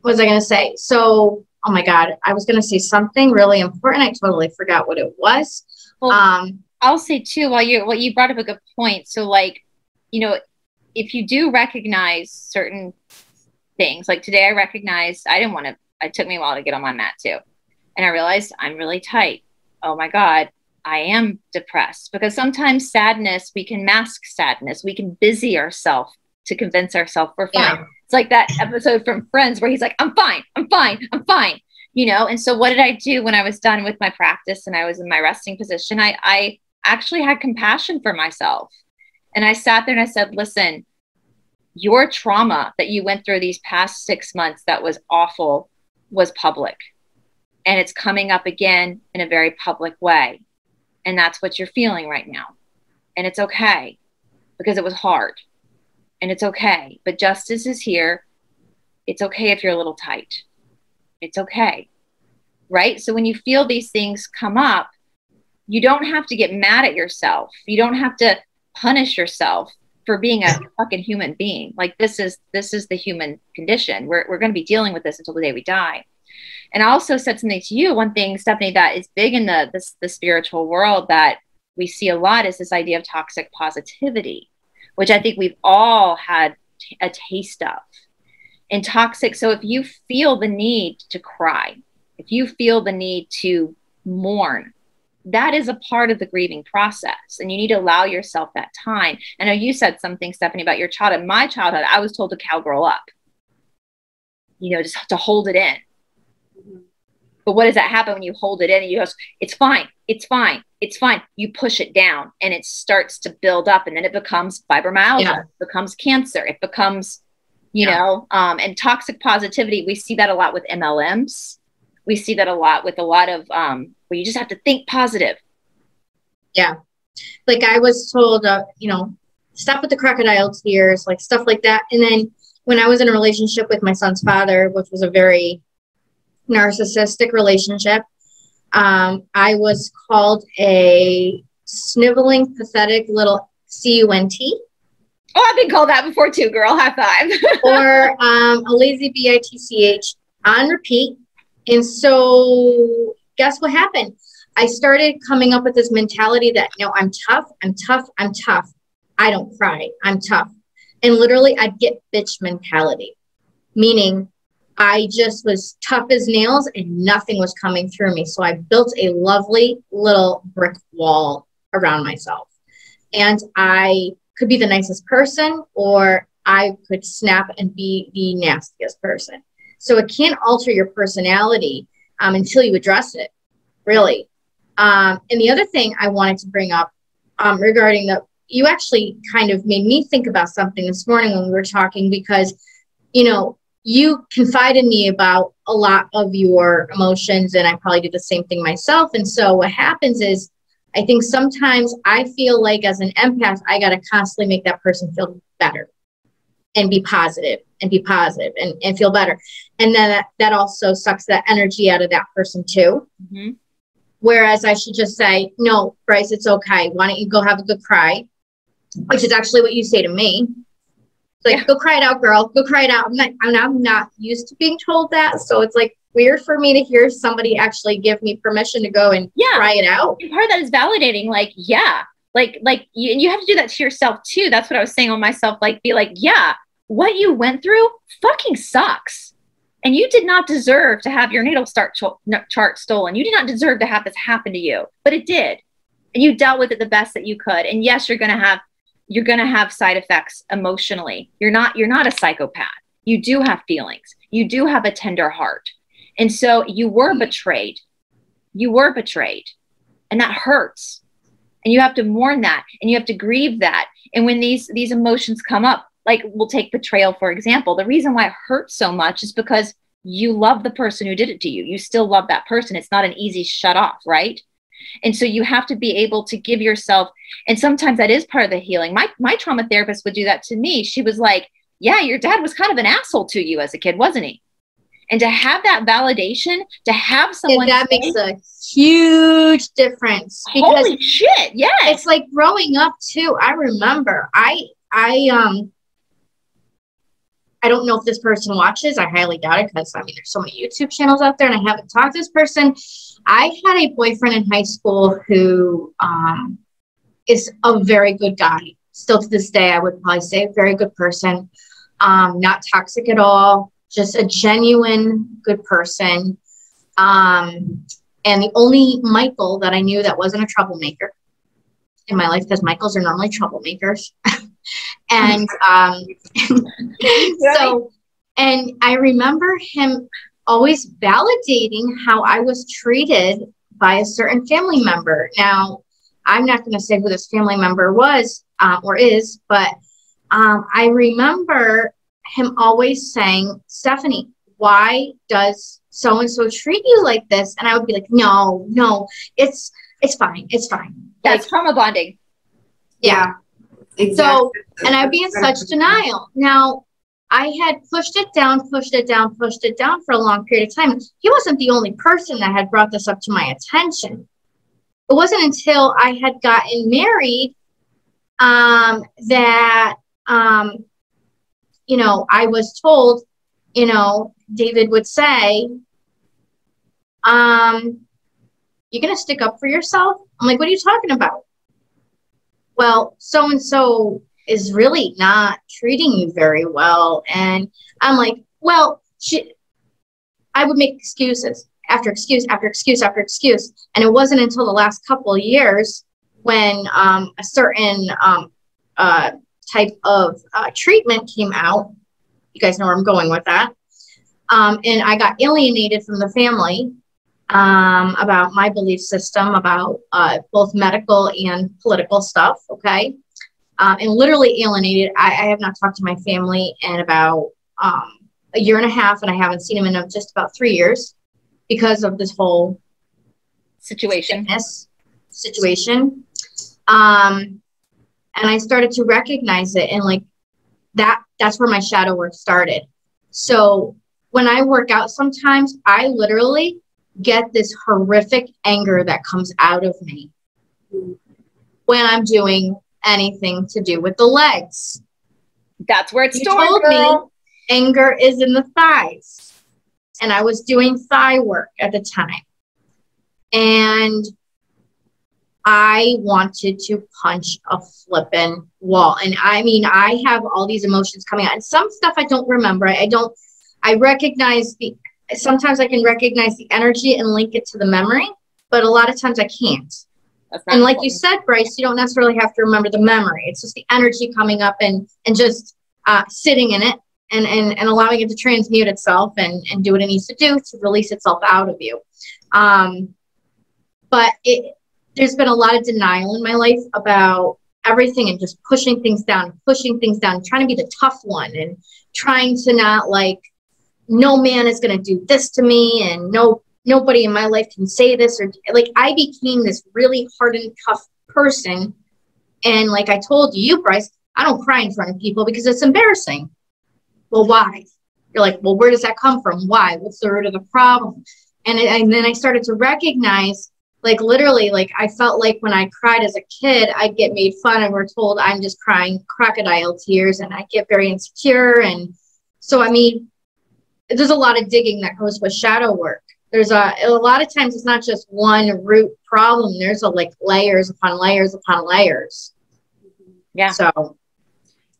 what was I going to say? So, oh my God, I was going to say something really important. I totally forgot what it was. Well, um, I'll say too, while you, well, you brought up a good point. So like, you know, if you do recognize certain things, like today I recognized I didn't want to, it took me a while to get on my mat too. And I realized I'm really tight. Oh my God, I am depressed, because sometimes sadness, we can mask sadness. We can busy ourselves to convince ourselves we're fine. Yeah. It's like that episode from Friends where he's like, I'm fine, I'm fine, I'm fine. You know? And so what did I do when I was done with my practice and I was in my resting position? I, I actually had compassion for myself. And I sat there and I said, listen, your trauma that you went through these past six months that was awful was public. And it's coming up again in a very public way. And that's what you're feeling right now. And it's okay, because it was hard. And it's okay. But justice is here. It's okay if you're a little tight. It's okay. Right? So when you feel these things come up, you don't have to get mad at yourself. You don't have to punish yourself for being a fucking human being. Like, this is, this is the human condition. We're, we're going to be dealing with this until the day we die. And I also said something to you, one thing, Stephanie, that is big in the, the, the spiritual world that we see a lot is this idea of toxic positivity, which I think we've all had a taste of. And toxic, so if you feel the need to cry, if you feel the need to mourn, that is a part of the grieving process, and you need to allow yourself that time. I know you said something, Stephanie, about your childhood. My childhood, I was told to cowgirl up, you know, just to hold it in. Mm-hmm. But what does that happen when you hold it in and you go, it's fine, it's fine, it's fine. You push it down and it starts to build up, and then it becomes fibromyalgia, yeah. It becomes cancer, it becomes, you yeah. know, um, and toxic positivity. We see that a lot with M L Ms. We see that a lot with a lot of, um, where you just have to think positive. Yeah. Like, I was told, uh, you know, stop with the crocodile tears, like stuff like that. And then when I was in a relationship with my son's father, which was a very narcissistic relationship, um, I was called a sniveling, pathetic little C U N T. Oh, I've been called that before too, girl. High five. Or um, a lazy B I T C H on repeat. And so guess what happened? I started coming up with this mentality that, no, I'm tough, I'm tough, I'm tough. I don't cry, I'm tough. And literally I'd get bitch mentality, meaning I just was tough as nails and nothing was coming through me. So I built a lovely little brick wall around myself. And I could be the nicest person, or I could snap and be the nastiest person. So it can alter your personality um, until you address it, really. Um, and the other thing I wanted to bring up um, regarding the, you actually kind of made me think about something this morning when we were talking, because, you know, you confided in me about a lot of your emotions, and I probably do the same thing myself. And so what happens is, I think sometimes I feel like as an empath, I got to constantly make that person feel better and be positive and be positive and, and feel better. And then that, that also sucks that energy out of that person too. Mm-hmm. Whereas I should just say, no, Bryce, it's okay. Why don't you go have a good cry? Which is actually what you say to me. It's like, yeah. Go cry it out, girl. Go cry it out. I'm not, I'm not, I'm not used to being told that. So it's like weird for me to hear somebody actually give me permission to go and yeah. cry it out. And part of that is validating. Like, yeah, like, like you, and you have to do that to yourself too. That's what I was saying on myself. Like, be like, yeah, what you went through fucking sucks. And you did not deserve to have your natal start ch- chart stolen. You did not deserve to have this happen to you, but it did. And you dealt with it the best that you could. And yes, you're going to have You're going to have side effects emotionally. You're not, you're not a psychopath. You do have feelings. You do have a tender heart. And so you were betrayed. You were betrayed. And that hurts. And you have to mourn that. And you have to grieve that. And when these, these emotions come up, like we'll take betrayal, for example, the reason why it hurts so much is because you love the person who did it to you. You still love that person. It's not an easy shut off, right? And so you have to be able to give yourself, and sometimes that is part of the healing. My my trauma therapist would do that to me. She was like, yeah, your dad was kind of an asshole to you as a kid, wasn't he? And to have that validation, to have someone and that say, makes a huge difference. Holy shit, yeah. It's like growing up too, I remember, I, I, um, I don't know if this person watches. I highly doubt it because, I mean, there's so many YouTube channels out there and I haven't talked to this person. I had a boyfriend in high school who um, is a very good guy. Still to this day, I would probably say a very good person. Um, not toxic at all. Just a genuine good person. Um, and the only Michael that I knew that wasn't a troublemaker in my life, because Michaels are normally troublemakers. And um, so, and I remember him always validating how I was treated by a certain family member. Now, I'm not going to say who this family member was um, or is, but um, I remember him always saying, Stephanie, why does so-and-so treat you like this? And I would be like, no, no, it's, it's fine. It's fine. Yeah, like, it's trauma bonding. Yeah. Exactly. So, and I'd be in such denial. Now, I had pushed it down, pushed it down, pushed it down for a long period of time. He wasn't the only person that had brought this up to my attention. It wasn't until I had gotten married um, that, um, you know, I was told, you know, David would say, um, you're going to stick up for yourself? I'm like, what are you talking about? Well, so-and-so is really not treating you very well. And I'm like, well, she, I would make excuses after excuse, after excuse, after excuse. And it wasn't until the last couple of years when um, a certain um, uh, type of uh, treatment came out. You guys know where I'm going with that. Um, and I got alienated from the family Um, about my belief system, about uh, both medical and political stuff, okay? Um, and literally alienated. I, I have not talked to my family in about um, a year and a half, and I haven't seen them in just about three years because of this whole situation. situation. Um, and I started to recognize it, and like that, that's where my shadow work started. So when I work out sometimes, I literally get this horrific anger that comes out of me when I'm doing anything to do with the legs. That's where it's you stored, told girl. Me anger is in the thighs, and I was doing thigh work at the time, and I wanted to punch a flippin' wall. And I mean, I have all these emotions coming out, and some stuff I don't remember. I don't. I recognize the. Sometimes I can recognize the energy and link it to the memory, but a lot of times I can't. And like you said, Bryce, you don't necessarily have to remember the memory. It's just the energy coming up and, and just uh, sitting in it and, and, and allowing it to transmute itself and, and do what it needs to do to release itself out of you. Um, but it, there's been a lot of denial in my life about everything and just pushing things down, pushing things down, trying to be the tough one and trying to not like, no man is going to do this to me, and no nobody in my life can say this, or like I became this really hardened, tough person. And like I told you, Bryce, I don't cry in front of people because it's embarrassing. Well, why? You're like, well, where does that come from? Why? What's the root of the problem? And, it, and then I started to recognize, like literally, like I felt like when I cried as a kid, I'd get made fun of or told I'm just crying crocodile tears, and I get very insecure. And so, I mean, there's a lot of digging that goes with shadow work. There's a, a lot of times it's not just one root problem. There's a, like layers upon layers upon layers. Yeah. So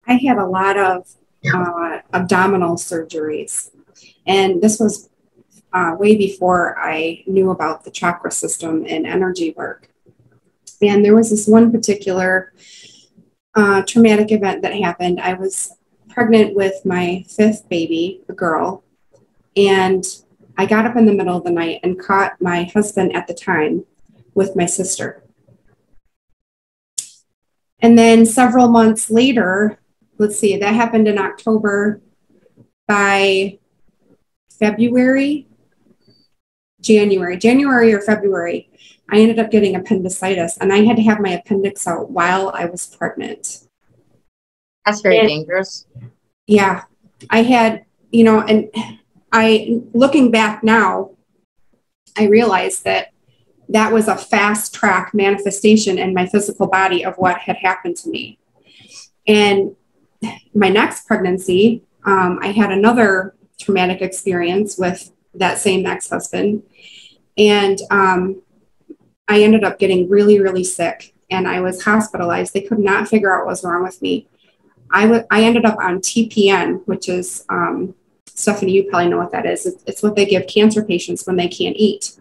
I had a lot of uh, abdominal surgeries, and this was uh, way before I knew about the chakra system and energy work. And there was this one particular uh, traumatic event that happened. I was pregnant with my fifth baby, a girl, and I got up in the middle of the night and caught my husband at the time with my sister. And then several months later, let's see, that happened in October. By February, January, January or February, I ended up getting appendicitis, and I had to have my appendix out while I was pregnant. That's very and, dangerous. Yeah. I had, you know, and I, looking back now, I realized that that was a fast track manifestation in my physical body of what had happened to me. And my next pregnancy, um, I had another traumatic experience with that same ex-husband. And um, I ended up getting really, really sick, and I was hospitalized. They could not figure out what was wrong with me. I, w I ended up on T P N, which is... Um, Stephanie, you probably know what that is. It's what they give cancer patients when they can't eat,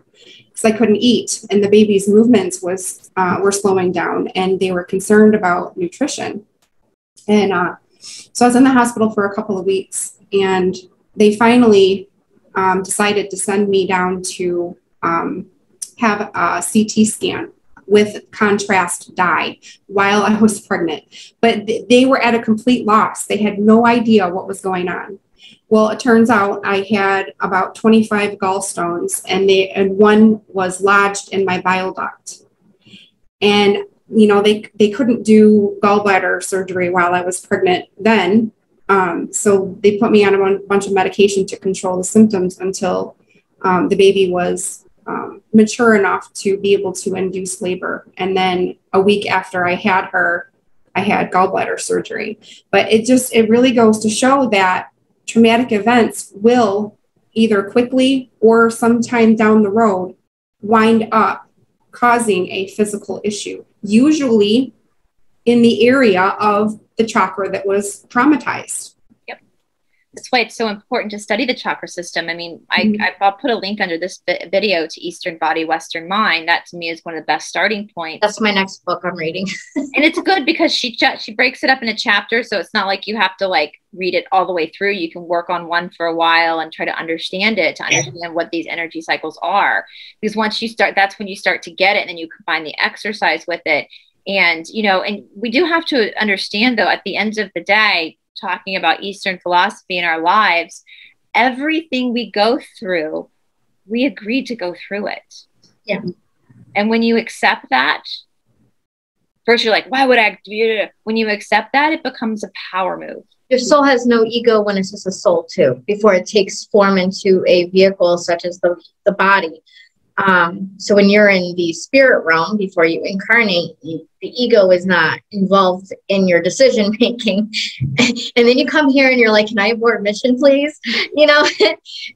because I couldn't eat, and the baby's movements was uh, were slowing down, and they were concerned about nutrition. And uh, so I was in the hospital for a couple of weeks, and they finally um, decided to send me down to um, have a C T scan with contrast dye while I was pregnant. But th they were at a complete loss. They had no idea what was going on. Well, it turns out I had about twenty-five gallstones, and they and one was lodged in my bile duct. And you know, they they couldn't do gallbladder surgery while I was pregnant then, um, so they put me on a bunch of medication to control the symptoms until um, the baby was um, mature enough to be able to induce labor. And then a week after I had her, I had gallbladder surgery. But it just it really goes to show that traumatic events will either quickly or sometime down the road wind up causing a physical issue, usually in the area of the chakra that was traumatized. Yep. That's why it's so important to study the chakra system. I mean, mm-hmm. I, I'll put a link under this video to Eastern Body, Western Mind. That to me is one of the best starting points. That's my next book I'm reading. And it's good because she, she breaks it up into chapters. So it's not like you have to like read it all the way through. You can work on one for a while and try to understand it, to understand what these energy cycles are. Because once you start, that's when you start to get it, and then you combine the exercise with it. And, you know, and we do have to understand though, at the end of the day, talking about Eastern philosophy in our lives, everything we go through, we agreed to go through it. Yeah. And when you accept that, first you're like, why would I do it? When you accept that, it becomes a power move. Your soul has no ego when it's just a soul too, before it takes form into a vehicle such as the, the body. Um, so when you're in the spirit realm, before you incarnate, you, the ego is not involved in your decision making. And then you come here and you're like, can I abort mission, please? You know?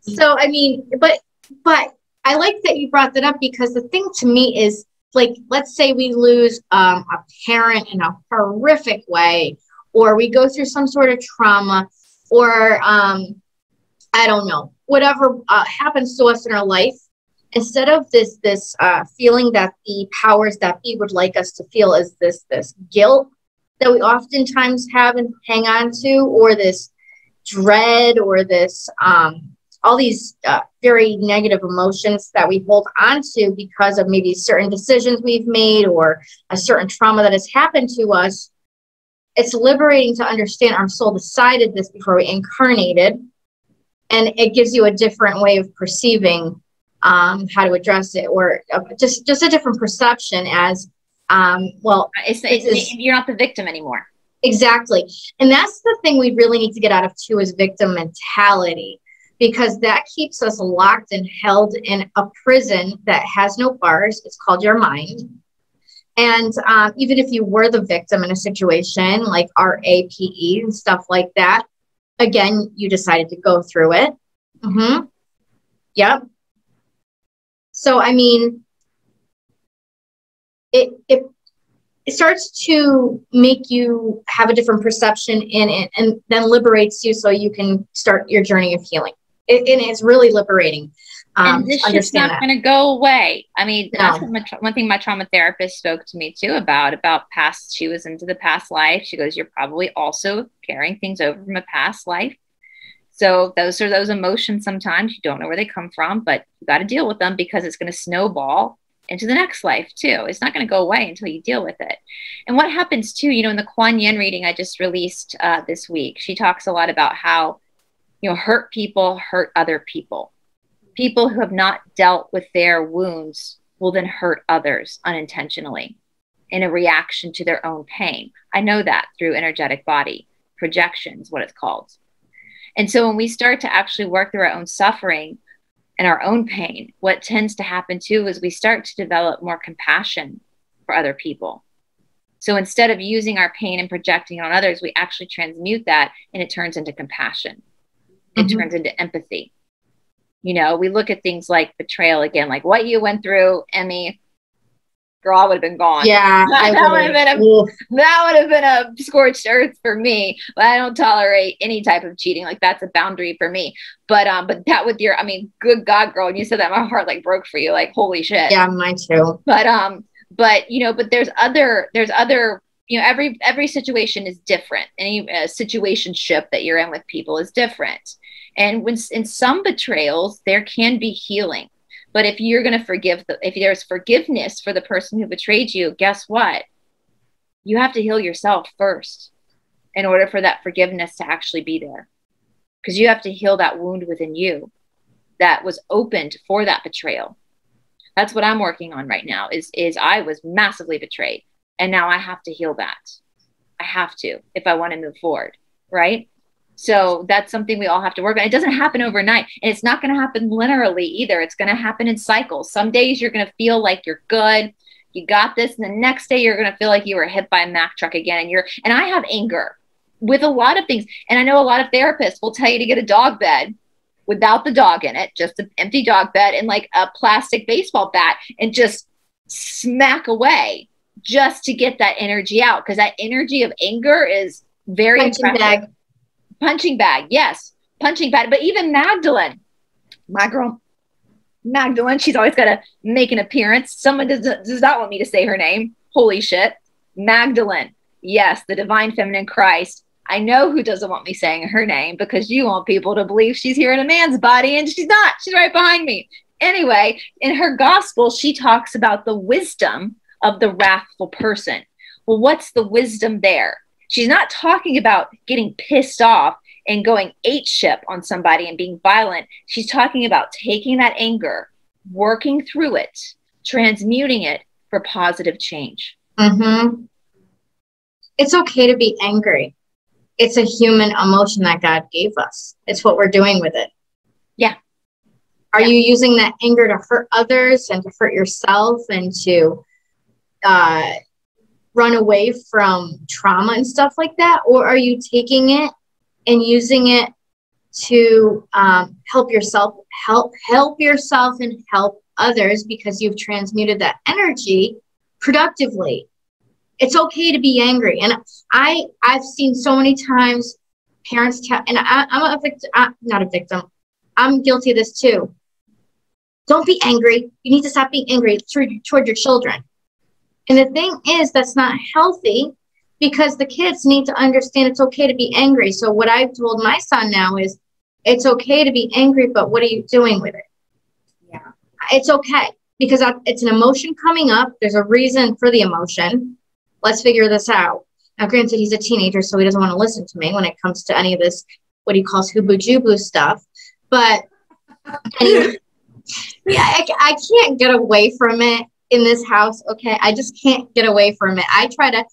So, I mean, but, but I like that you brought that up, because the thing to me is like, let's say we lose um, a parent in a horrific way, or we go through some sort of trauma, or um, I don't know, whatever uh, happens to us in our life. Instead of this, this uh, feeling that the powers that be would like us to feel is this, this guilt that we oftentimes have and hang on to, or this dread, or this, um, all these uh, very negative emotions that we hold on to because of maybe certain decisions we've made or a certain trauma that has happened to us. It's liberating to understand our soul decided this before we incarnated. and it gives you a different way of perceiving um, how to address it, or uh, just just a different perception as um, well. It's, it's, it's, you're not the victim anymore. Exactly, and that's the thing we really need to get out of too, is victim mentality, because that keeps us locked and held in a prison that has no bars. It's called your mind. And um, even if you were the victim in a situation like R A P E and stuff like that, again, you decided to go through it. Mm-hmm. Yep. So, I mean, it, it, it starts to make you have a different perception in it, and then liberates you so you can start your journey of healing. It, and it's really liberating. Um, and this shit's not going to go away. I mean, no. That's my tra- one thing my trauma therapist spoke to me too about, about past, she was into the past life. She goes, you're probably also carrying things over from a past life. So those are those emotions. Sometimes you don't know where they come from, but you got to deal with them because it's going to snowball into the next life too. It's not going to go away until you deal with it. And what happens too, you know, in the Kwan Yin reading I just released uh, this week, she talks a lot about how, you know, hurt people hurt other people. People who have not dealt with their wounds will then hurt others unintentionally in a reaction to their own pain. I know that through energetic body projections, what it's called. And so when we start to actually work through our own suffering and our own pain, what tends to happen too is we start to develop more compassion for other people. So instead of using our pain and projecting it on others, we actually transmute that and it turns into compassion. It mm-hmm. turns into empathy. You know, we look at things like betrayal again, like what you went through, Emmy, girl, I would have been gone. Yeah. That, that would have been a, that would have been a scorched earth for me. But I don't tolerate any type of cheating. Like that's a boundary for me. But, um, but that with your, I mean, good God, girl. And you said that my heart like broke for you. Like, holy shit. Yeah, mine too. But, um, but you know, but there's other, there's other, you know, every, every situation is different. Any uh, situationship that you're in with people is different. And when in some betrayals, there can be healing. But if you're going to forgive, the, if there's forgiveness for the person who betrayed you, guess what? You have to heal yourself first in order for that forgiveness to actually be there. Because you have to heal that wound within you that was opened for that betrayal. That's what I'm working on right now is, is I was massively betrayed. And now I have to heal that. I have to, if I want to move forward, right? So that's something we all have to work on. It doesn't happen overnight. And it's not going to happen linearly either. It's going to happen in cycles. Some days you're going to feel like you're good. You got this. And the next day you're going to feel like you were hit by a Mack truck again. And you're, and I have anger with a lot of things. And I know a lot of therapists will tell you to get a dog bed without the dog in it, just an empty dog bed and like a plastic baseball bat and just smack away just to get that energy out. Because that energy of anger is very impressive. Punching bag. Yes. Punching bag. But even Magdalene, my girl, Magdalene, she's always got to make an appearance. Someone does, does not want me to say her name. Holy shit. Magdalene. Yes. The divine feminine Christ. I know who doesn't want me saying her name because you want people to believe she's here in a man's body and she's not. She's right behind me. Anyway, in her gospel, she talks about the wisdom of the wrathful person. Well, what's the wisdom there? She's not talking about getting pissed off and going eight ship on somebody and being violent. She's talking about taking that anger, working through it, transmuting it for positive change. Mm-hmm. It's okay to be angry. It's a human emotion that God gave us. It's what we're doing with it. Yeah. Are yeah. you using that anger to hurt others and to hurt yourself and to... Uh, run away from trauma and stuff like that? Or are you taking it and using it to um, help yourself, help, help yourself and help others because you've transmuted that energy productively? It's okay to be angry. And I, I've seen so many times parents, ca- and I, I'm a victim, I'm not a victim. I'm guilty of this too. Don't be angry. You need to stop being angry toward, toward your children. And the thing is, that's not healthy because the kids need to understand it's okay to be angry. So what I've told my son now is it's okay to be angry, but what are you doing with it? Yeah, it's okay because I, it's an emotion coming up. There's a reason for the emotion. Let's figure this out. Now, granted, he's a teenager, so he doesn't want to listen to me when it comes to any of this, what he calls hoobu-jubu stuff. But anyway, yeah, I, I can't get away from it in this house. Okay. I just can't get away from it. I try to,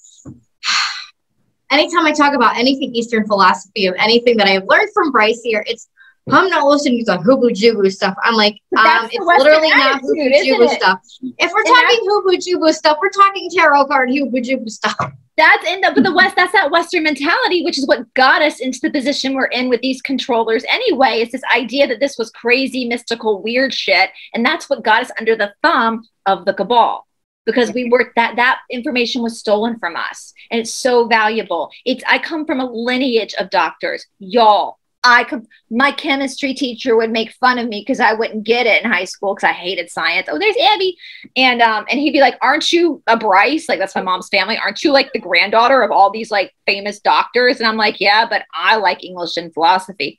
anytime I talk about anything Eastern philosophy of anything that I've learned from Bryce here, it's, I'm not listening to hoobu-jubu stuff. I'm like, um, it's literally not hoobu-jubu stuff. If we're talking hoobu-jubu stuff, we're talking tarot card hoobu-jubu stuff. That's in the, but the West, that's that Western mentality, which is what got us into the position we're in with these controllers anyway. It's this idea that this was crazy, mystical, weird shit. And that's what got us under the thumb of the cabal. Because we were, that, that information was stolen from us. And it's so valuable. It's, I come from a lineage of doctors, y'all. I could, my chemistry teacher would make fun of me because I wouldn't get it in high school because I hated science. Oh, there's Abby. And um, and he'd be like, aren't you a Bryce? Like, that's my mom's family. Aren't you like the granddaughter of all these like famous doctors? And I'm like, yeah, but I like English and philosophy.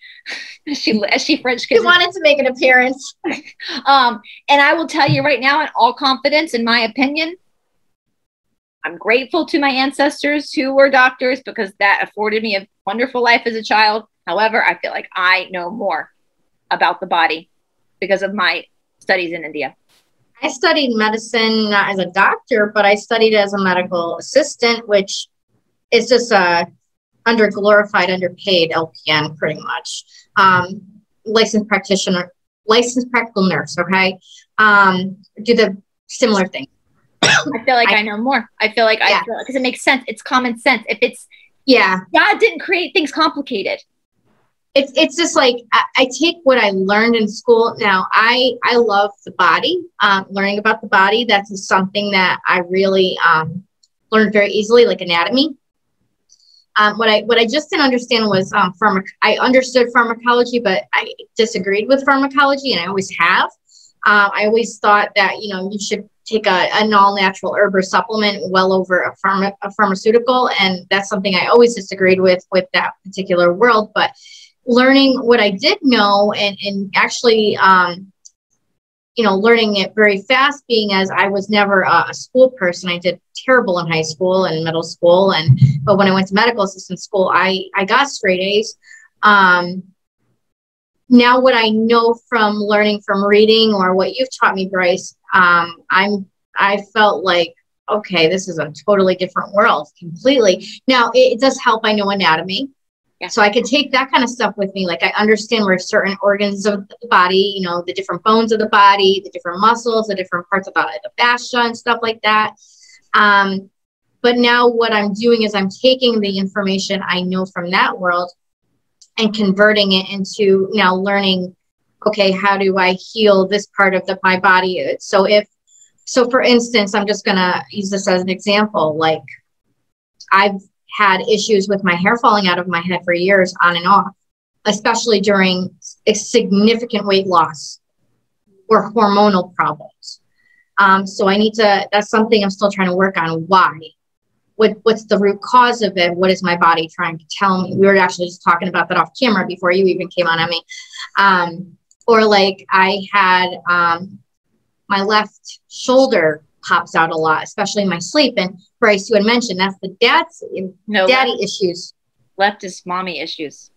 she she French kids. She wanted to make an appearance. um, and I will tell you right now, in all confidence, in my opinion, I'm grateful to my ancestors who were doctors because that afforded me a wonderful life as a child. However, I feel like I know more about the body because of my studies in India. I studied medicine not as a doctor, but I studied as a medical assistant, which is just a underglorified, underpaid L P N, pretty much. Um, licensed practitioner, licensed practical nurse. Okay, um, do the similar thing. I feel like I, I know more. I feel like yeah. I feel because it makes sense. It's common sense. If it's yeah, God didn't create things complicated. It's, it's just like, I, I take what I learned in school. Now I, I love the body, um, learning about the body. That's something that I really, um, learned very easily, like anatomy. Um, what I, what I just didn't understand was, um, pharmac I understood pharmacology, but I disagreed with pharmacology, and I always have. Um, I always thought that, you know, you should take a, an all natural herb or supplement well over a pharma, a pharmaceutical. And that's something I always disagreed with, with that particular world. But learning what I did know and, and actually, um, you know, learning it very fast, being as I was never a, a school person. I did terrible in high school and middle school. And, but when I went to medical assistant school, I, I got straight A's. Um, now what I know from learning from reading or what you've taught me, Bryce, um, I'm, I felt like, okay, this is a totally different world completely. Now it, it does help. I know anatomy. So I could take that kind of stuff with me. Like I understand where certain organs of the body, you know, the different bones of the body, the different muscles, the different parts of the fascia and stuff like that. Um, but now what I'm doing is I'm taking the information I know from that world and converting it into now learning, okay, how do I heal this part of the, my body? So if, so for instance, I'm just going to use this as an example. Like I've had issues with my hair falling out of my head for years on and off, especially during a significant weight loss or hormonal problems. Um, so I need to, that's something I'm still trying to work on. Why? What, what's the root cause of it? What is my body trying to tell me? We were actually just talking about that off camera before you even came on at me. Um, or like I had um, my left shoulder pops out a lot, especially in my sleep. And Bryce, you had mentioned that's the dad's no, daddy left, issues. Left is mommy issues.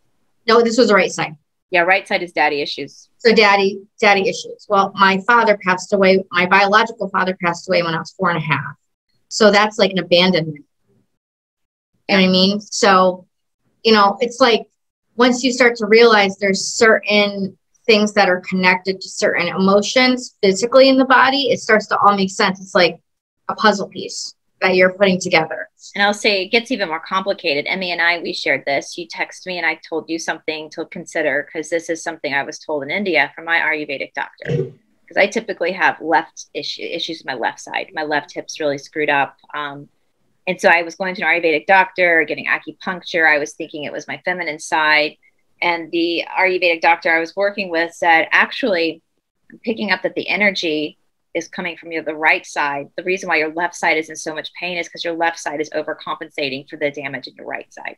No, this was the right side. Yeah, right side is daddy issues. So daddy, daddy issues. Well, my father passed away. My biological father passed away when I was four and a half. So that's like an abandonment. You know what I mean? So, you know, it's like once you start to realize there's certain things that are connected to certain emotions physically in the body, it starts to all make sense. It's like a puzzle piece that you're putting together. And I'll say it gets even more complicated. Emmy and I, we shared this. You text me and I told you something to consider because this is something I was told in India from my Ayurvedic doctor, because I typically have left issue, issues with my left side. My left hip's really screwed up. Um, and so I was going to an Ayurvedic doctor, getting acupuncture. I was thinking it was my feminine side. And the Ayurvedic doctor I was working with said, actually, I'm picking up that the energy is coming from your the right side. The reason why your left side is in so much pain is because your left side is overcompensating for the damage in your right side.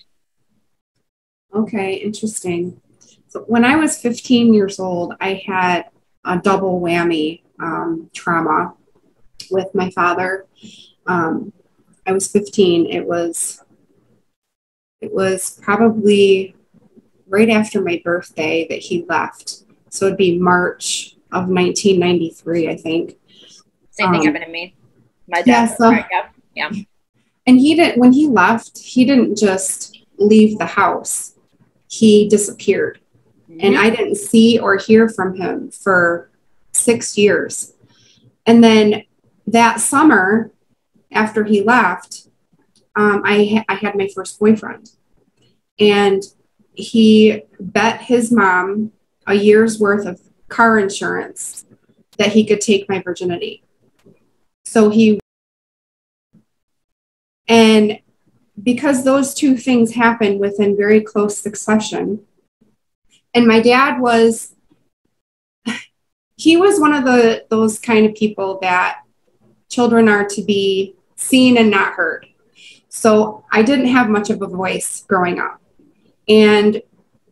Okay, interesting. So when I was fifteen years old, I had a double whammy um, trauma with my father. Um, I was fifteen. It was, it was probably right after my birthday that he left. So it'd be March of nineteen ninety-three, I think. Same thing um, happened to me. My dad. Yeah, so, right, yep, yeah. And he didn't, when he left, he didn't just leave the house. He disappeared. Mm-hmm. And I didn't see or hear from him for six years. And then that summer after he left, um, I, ha I had my first boyfriend, and he bet his mom a year's worth of car insurance that he could take my virginity. So he, and because those two things happened within very close succession, and my dad was, he was one of the, those kind of people that children are to be seen and not heard. So I didn't have much of a voice growing up. And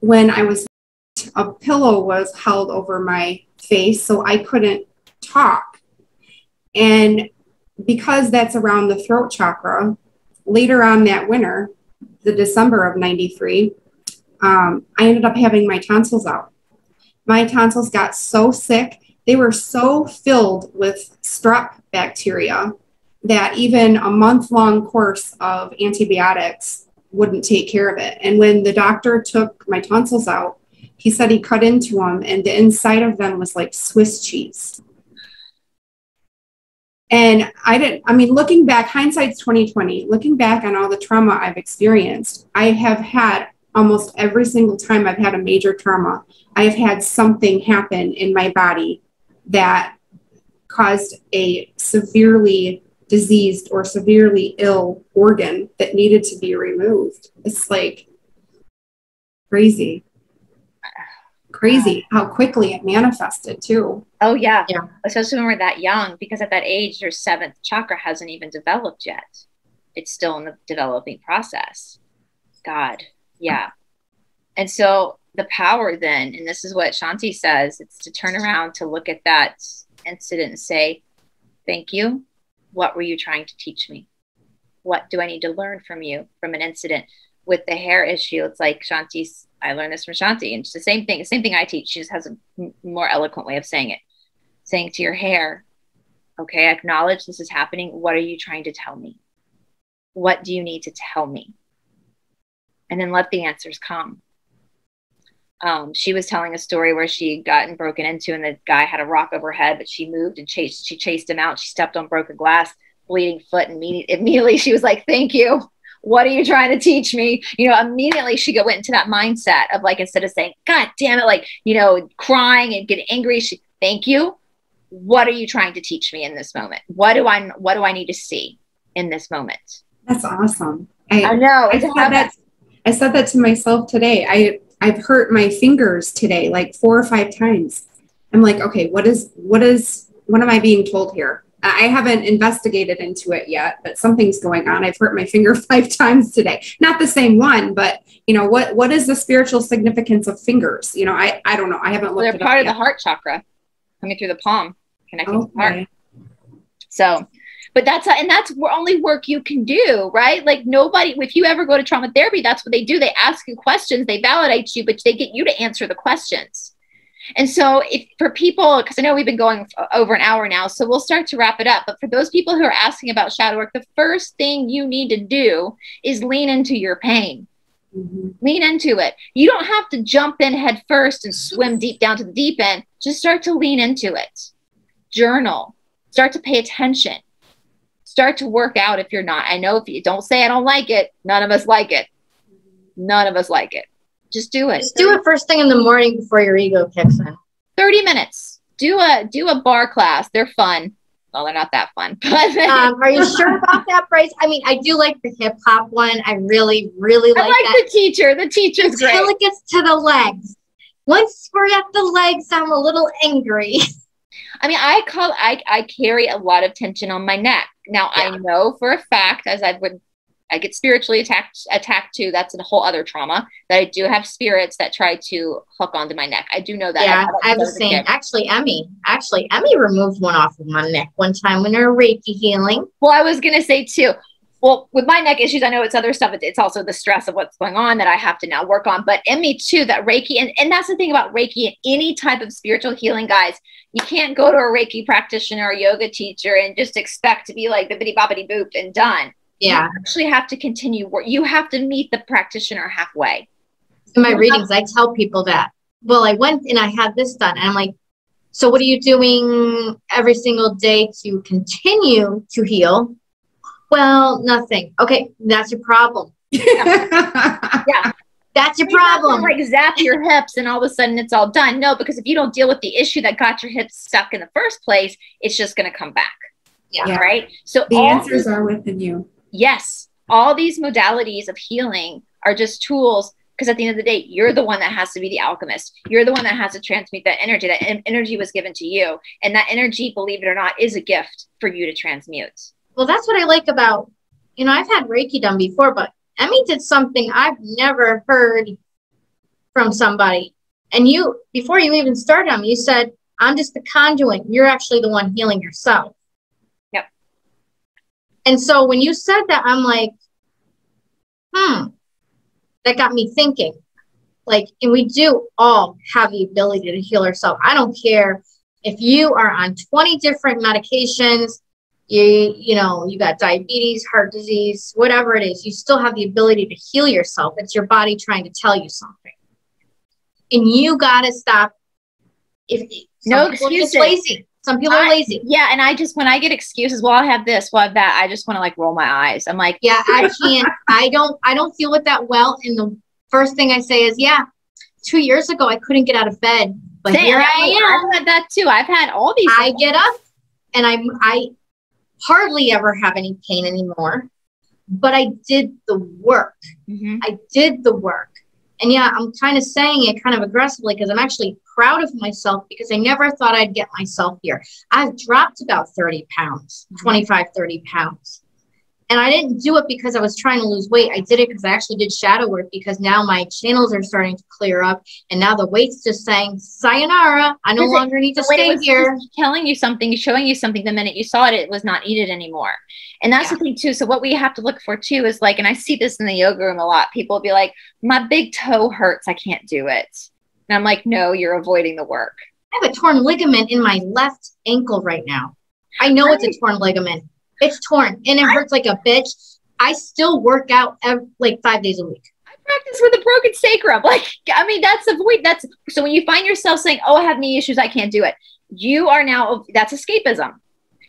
when I was, a pillow was held over my face, so I couldn't talk. And because that's around the throat chakra, later on that winter, the December of ninety-three, um, I ended up having my tonsils out. My tonsils got so sick. They were so filled with strep bacteria that even a month-long course of antibiotics wouldn't take care of it. And when the doctor took my tonsils out, he said he cut into them, and the inside of them was like Swiss cheese. And I didn't, I mean, looking back, hindsight's twenty twenty, looking back on all the trauma I've experienced, I have had almost every single time I've had a major trauma, I've had something happen in my body that caused a severely diseased or severely ill organ that needed to be removed. It's like crazy. Crazy how quickly it manifested too. Oh yeah. Yeah, especially when we're that young, because at that age your seventh chakra hasn't even developed yet. It's still in the developing process. God, yeah. And so the power then, and this is what Shanti says, it's to turn around to look at that incident and say, thank you. What were you trying to teach me? What do I need to learn from you from an incident? With the hair issue, it's like Shanti's, I learned this from Shanti, and it's the same thing, same thing I teach. She just has a more eloquent way of saying it. Saying to your hair, okay, I acknowledge this is happening. What are you trying to tell me? What do you need to tell me? And then let the answers come. Um, she was telling a story where she gotten broken into and the guy had a rock over her head, but she moved and chased, she chased him out. She stepped on broken glass, bleeding foot, and immediately she was like, thank you. What are you trying to teach me? You know, immediately she went into that mindset of like, instead of saying, God damn it, like, you know, crying and getting angry, she, thank you. What are you trying to teach me in this moment? What do I, what do I need to see in this moment? That's awesome. I, I know. I said, that, I said that to myself today. I, I've hurt my fingers today, like four or five times. I'm like, okay, what is, what is, what am I being told here? I haven't investigated into it yet, but something's going on. I've hurt my finger five times today. Not the same one, but you know, what, what is the spiritual significance of fingers? You know, I, I don't know. I haven't looked at it. They're part of the heart chakra coming through the palm, connecting to the heart. So, but that's, and that's only work you can do, right? Like nobody, if you ever go to trauma therapy, that's what they do. They ask you questions, they validate you, but they get you to answer the questions. And so if for people, because I know we've been going over an hour now, so we'll start to wrap it up. But for those people who are asking about shadow work, the first thing you need to do is lean into your pain. Mm-hmm. Lean into it. You don't have to jump in head first and swim deep down to the deep end. Just start to lean into it. Journal. Start to pay attention. Start to work out if you're not. I know if you don't say I don't like it, none of us like it. None of us like it. Just do it. Just do it first thing in the morning before your ego kicks in. thirty minutes. Do a do a bar class. They're fun. Well, they're not that fun. um, are you sure about that, Bryce? I mean, I do like the hip hop one. I really, really like, I like that. The teacher. The teacher's Until great. Until it gets to the legs. Once we're at the legs, I'm a little angry. I mean, I call I I carry a lot of tension on my neck. Now yeah. I know for a fact, as I've been I get spiritually attacked, attacked too. That's a whole other trauma that I do have spirits that try to hook onto my neck. I do know that. Yeah, I, I was saying, actually, Emmy, actually, Emmy removed one off of my neck one time when we were Reiki healing. Well, I was going to say too, well, with my neck issues, I know it's other stuff. It's also the stress of what's going on that I have to now work on. But in me too, that Reiki, and, and that's the thing about Reiki and any type of spiritual healing, guys, you can't go to a Reiki practitioner or yoga teacher and just expect to be like bibbidi bobbidi boop and done. Yeah. You actually have to continue work. You have to meet the practitioner halfway. In my readings, I tell people that, well, I went and I had this done. And I'm like, so what are you doing every single day to continue to heal? Well, nothing. Okay. That's your problem. Yeah. Yeah. That's your problem. Like zap your hips and all of a sudden it's all done. No, because if you don't deal with the issue that got your hips stuck in the first place, it's just going to come back. Yeah, yeah. Right. So the answers are within you. Yes. All these modalities of healing are just tools. Because at the end of the day, you're the one that has to be the alchemist. You're the one that has to transmute that energy. That en- energy was given to you. And that energy, believe it or not, is a gift for you to transmute. Well, that's what I like about, you know, I've had Reiki done before, but Emmy did something I've never heard from somebody. And you, before you even started them, you said, I'm just the conduit. You're actually the one healing yourself. Yep. And so when you said that, I'm like, hmm. That got me thinking, like, and we do all have the ability to heal ourselves. I don't care if you are on twenty different medications, you, you know, you got diabetes, heart disease, whatever it is, you still have the ability to heal yourself. It's your body trying to tell you something. And you got to stop. If no excuses. Lazy. Some people I, are lazy. Yeah. And I just, when I get excuses, well, I'll have this, well, I have that, I just want to like roll my eyes. I'm like, yeah, I can't, I don't, I don't deal with that well. And the first thing I say is, yeah, two years ago, I couldn't get out of bed, but Same. here I, I am. I've had that too. I've had all these. I things. get up and I, I hardly ever have any pain anymore, but I did the work. Mm-hmm. I did the work. And yeah, I'm kind of saying it kind of aggressively because I'm actually proud of myself because I never thought I'd get myself here. I've dropped about thirty pounds, mm-hmm. twenty-five, thirty pounds. And I didn't do it because I was trying to lose weight. I did it because I actually did shadow work because now my channels are starting to clear up. And now the weight's just saying, sayonara, I no longer it, need to stay here. Telling you something, showing you something. The minute you saw it, it was not needed anymore. And that's yeah. the thing too. So what we have to look for too is like, and I see this in the yoga room a lot. People will be like, my big toe hurts. I can't do it. And I'm like, no, you're avoiding the work. I have a torn ligament in my left ankle right now. I know right. it's a torn ligament. It's torn and it I, hurts like a bitch. I still work out every, like five days a week. I practice with a broken sacrum. Like, I mean, that's avoid. That's so when you find yourself saying, oh, I have knee issues. I can't do it. You are now, that's escapism.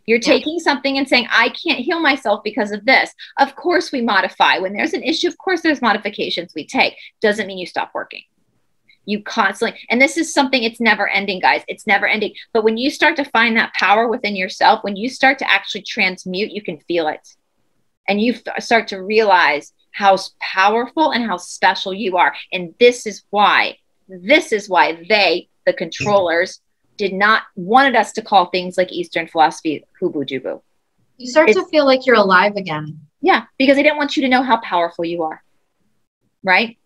You're taking something and saying, I can't heal myself because of this. Of course we modify. When there's an issue, of course there's modifications we take. Doesn't mean you stop working. You constantly, and this is something, it's never ending, guys. It's never ending. But when you start to find that power within yourself, when you start to actually transmute, you can feel it. And you f- start to realize how powerful and how special you are. And this is why, this is why they, the controllers, did not wanted us to call things like Eastern philosophy hoobu-doobu. You start it's, to feel like you're alive again. Yeah, because they didn't want you to know how powerful you are, right?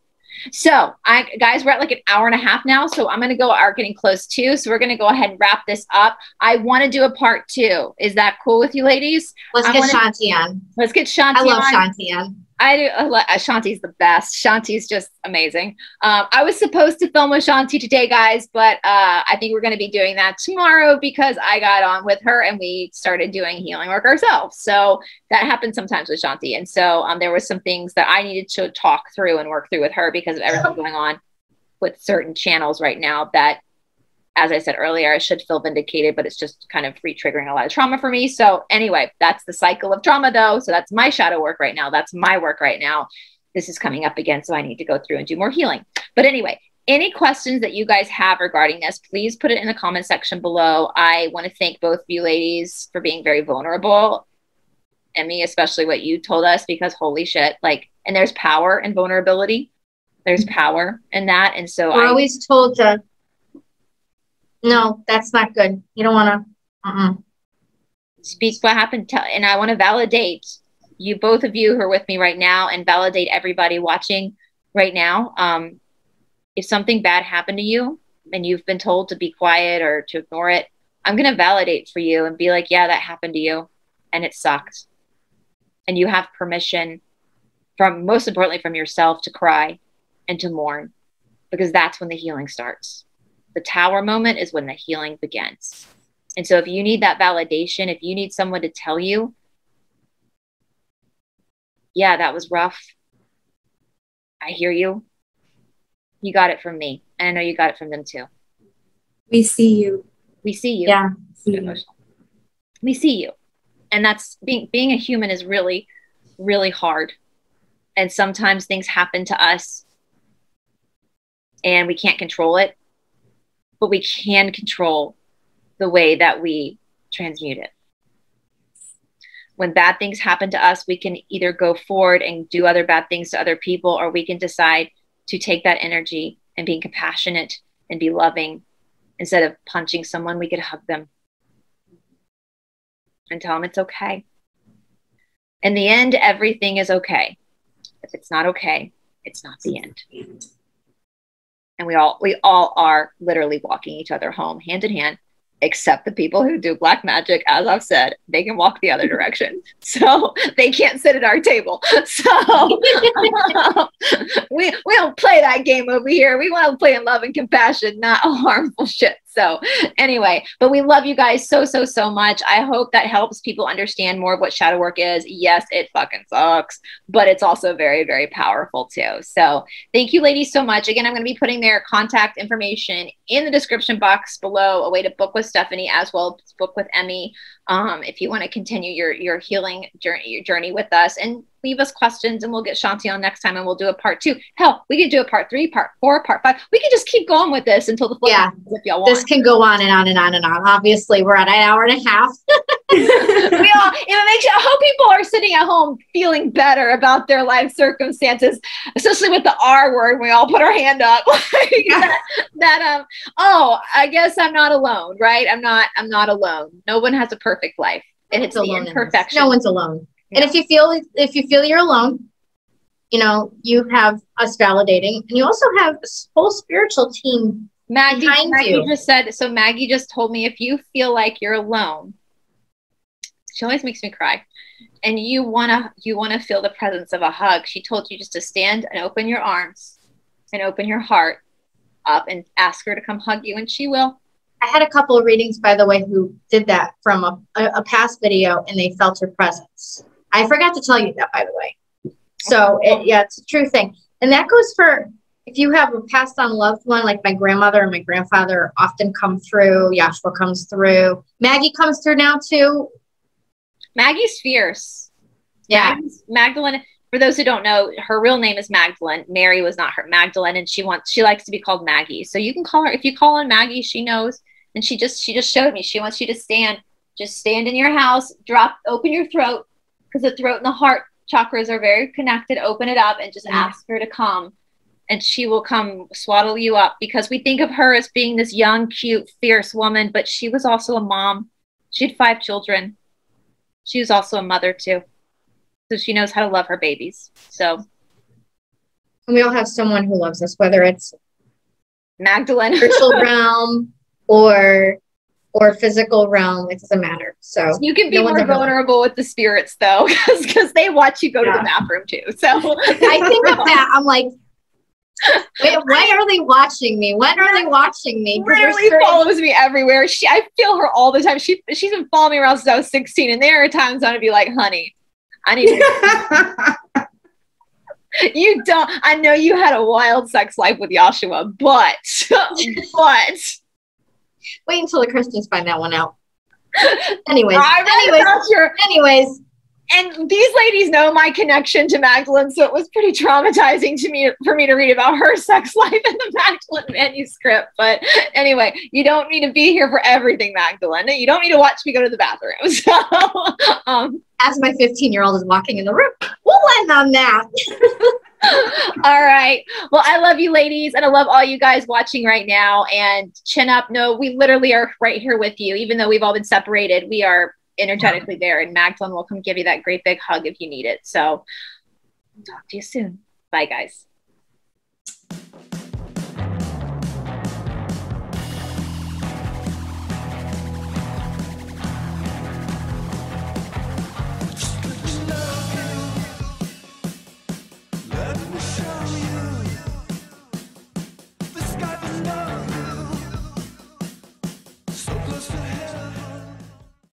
So, I guys, we're at like an hour and a half now, so I'm going to go, are getting close too, so we're going to go ahead and wrap this up. I want to do a part two. Is that cool with you ladies? Let's I get wanna, Shanti on. Let's get Shanti on. I love on. Shanti on. I do. Uh, Shanti's the best. Shanti's just amazing. Um, I was supposed to film with Shanti today, guys, but uh, I think we're going to be doing that tomorrow because I got on with her and we started doing healing work ourselves. So that happens sometimes with Shanti. And so um, there were some things that I needed to talk through and work through with her because of everything going on with certain channels right now that, as I said earlier, I should feel vindicated, but it's just kind of re-triggering a lot of trauma for me. So anyway, that's the cycle of trauma though. So that's my shadow work right now. That's my work right now. This is coming up again. So I need to go through and do more healing. But anyway, any questions that you guys have regarding this, please put it in the comment section below. I want to thank both of you ladies for being very vulnerable. Emmy, especially what you told us, because holy shit, like, and there's power in vulnerability. There's power in that. And so We're I always told to no, that's not good. You don't want to uh-uh. speak what happened. Tell, and I want to validate you, both of you who are with me right now, and validate everybody watching right now. Um, if something bad happened to you and you've been told to be quiet or to ignore it, I'm going to validate for you and be like, yeah, that happened to you. And it sucked. And you have permission from, most importantly, from yourself to cry and to mourn, because that's when the healing starts. The tower moment is when the healing begins. And so if you need that validation, if you need someone to tell you, yeah, that was rough, I hear you. You got it from me. And I know you got it from them too. We see you. We see you. Yeah. See you. We see you. And that's being, being a human is really, really hard. And sometimes things happen to us and we can't control it, but we can control the way that we transmute it. When bad things happen to us, we can either go forward and do other bad things to other people, or we can decide to take that energy and be compassionate and be loving. Instead of punching someone, we could hug them and tell them it's okay. In the end, everything is okay. If it's not okay, it's not the end. And we all, we all are literally walking each other home hand in hand, except the people who do black magic. As I've said, they can walk the other direction. So they can't sit at our table. So um, we, we don't play that game over here. We want to play in love and compassion, not harmful shit. So anyway, but we love you guys so, so, so much. I hope that helps people understand more of what shadow work is. Yes, it fucking sucks, but it's also very, very powerful too. So thank you ladies so much. Again, I'm going to be putting their contact information in the description box below, a way to book with Stephanie as well as book with Emmy. Um, if you want to continue your, your healing journey, your journey with us, and leave us questions, and we'll get Shanti on next time and we'll do a part two. Hell, we could do a part three, part four, part five. We can just keep going with this until the floor. Yeah, if y'all want. This can go on and on and on and on. Obviously, we're at an hour and a half. we all, it makes, I hope people are sitting at home feeling better about their life circumstances, especially with the R word. We all put our hand up. like that, that um. Oh, I guess I'm not alone, right? I'm not. I'm not alone. No one has a perfect life, and no it's the imperfection. No one's alone. And if you feel, if you feel you're alone, you know, you have us validating, and you also have a whole spiritual team Maggie, behind Maggie you. Just said, so Maggie just told me, if you feel like you're alone, she always makes me cry, and you want to, you want to feel the presence of a hug. She told you just to stand and open your arms and open your heart up and ask her to come hug you. And she will. I had a couple of readings, by the way, who did that from a, a past video, and they felt her presence. I forgot to tell you that, by the way. So, it, yeah, it's a true thing. And that goes for if you have a passed on loved one, like my grandmother and my grandfather often come through. Yashua comes through. Maggie comes through now, too. Maggie's fierce. Yeah. Maggie's, Magdalene, for those who don't know, her real name is Magdalene. Mary was not her. Magdalene, and she wants, she likes to be called Maggie. So you can call her, if you call on Maggie, she knows. And she just, she just showed me. She wants you to stand. Just stand in your house. Drop, open your throat. Because the throat and the heart chakras are very connected. Open it up and just mm-hmm. ask her to come. And she will come swaddle you up. Because we think of her as being this young, cute, fierce woman. But she was also a mom. She had five children. She was also a mother, too. So she knows how to love her babies. So, and we all have someone who loves us, whether it's Magdalene, spiritual realm, or... or physical realm, it doesn't matter. So you can be no more vulnerable with the spirits, though, because they watch you go yeah. to the bathroom too. So I think of that. I'm like, wait, why are they watching me? When are they watching me? Literally follows me everywhere. She, I feel her all the time. She, she's been following me around since I was sixteen, and there are times I'd be like, "Honey, I need." To you don't. I know you had a wild sex life with Yashua, but but. Wait until the Christians find that one out. Anyways, anyways, your, anyways. And these ladies know my connection to Magdalene, so it was pretty traumatizing to me for me to read about her sex life in the Magdalene manuscript. But anyway, you don't need to be here for everything, Magdalene. You don't need to watch me go to the bathroom. So, um, as my fifteen-year-old is walking in the room, we'll end on that. All right. Well, I love you ladies, and I love all you guys watching right now, and chin up. No, we literally are right here with you. Even though we've all been separated, we are energetically there, and Magdalene will come give you that great big hug if you need it. So talk to you soon. Bye guys.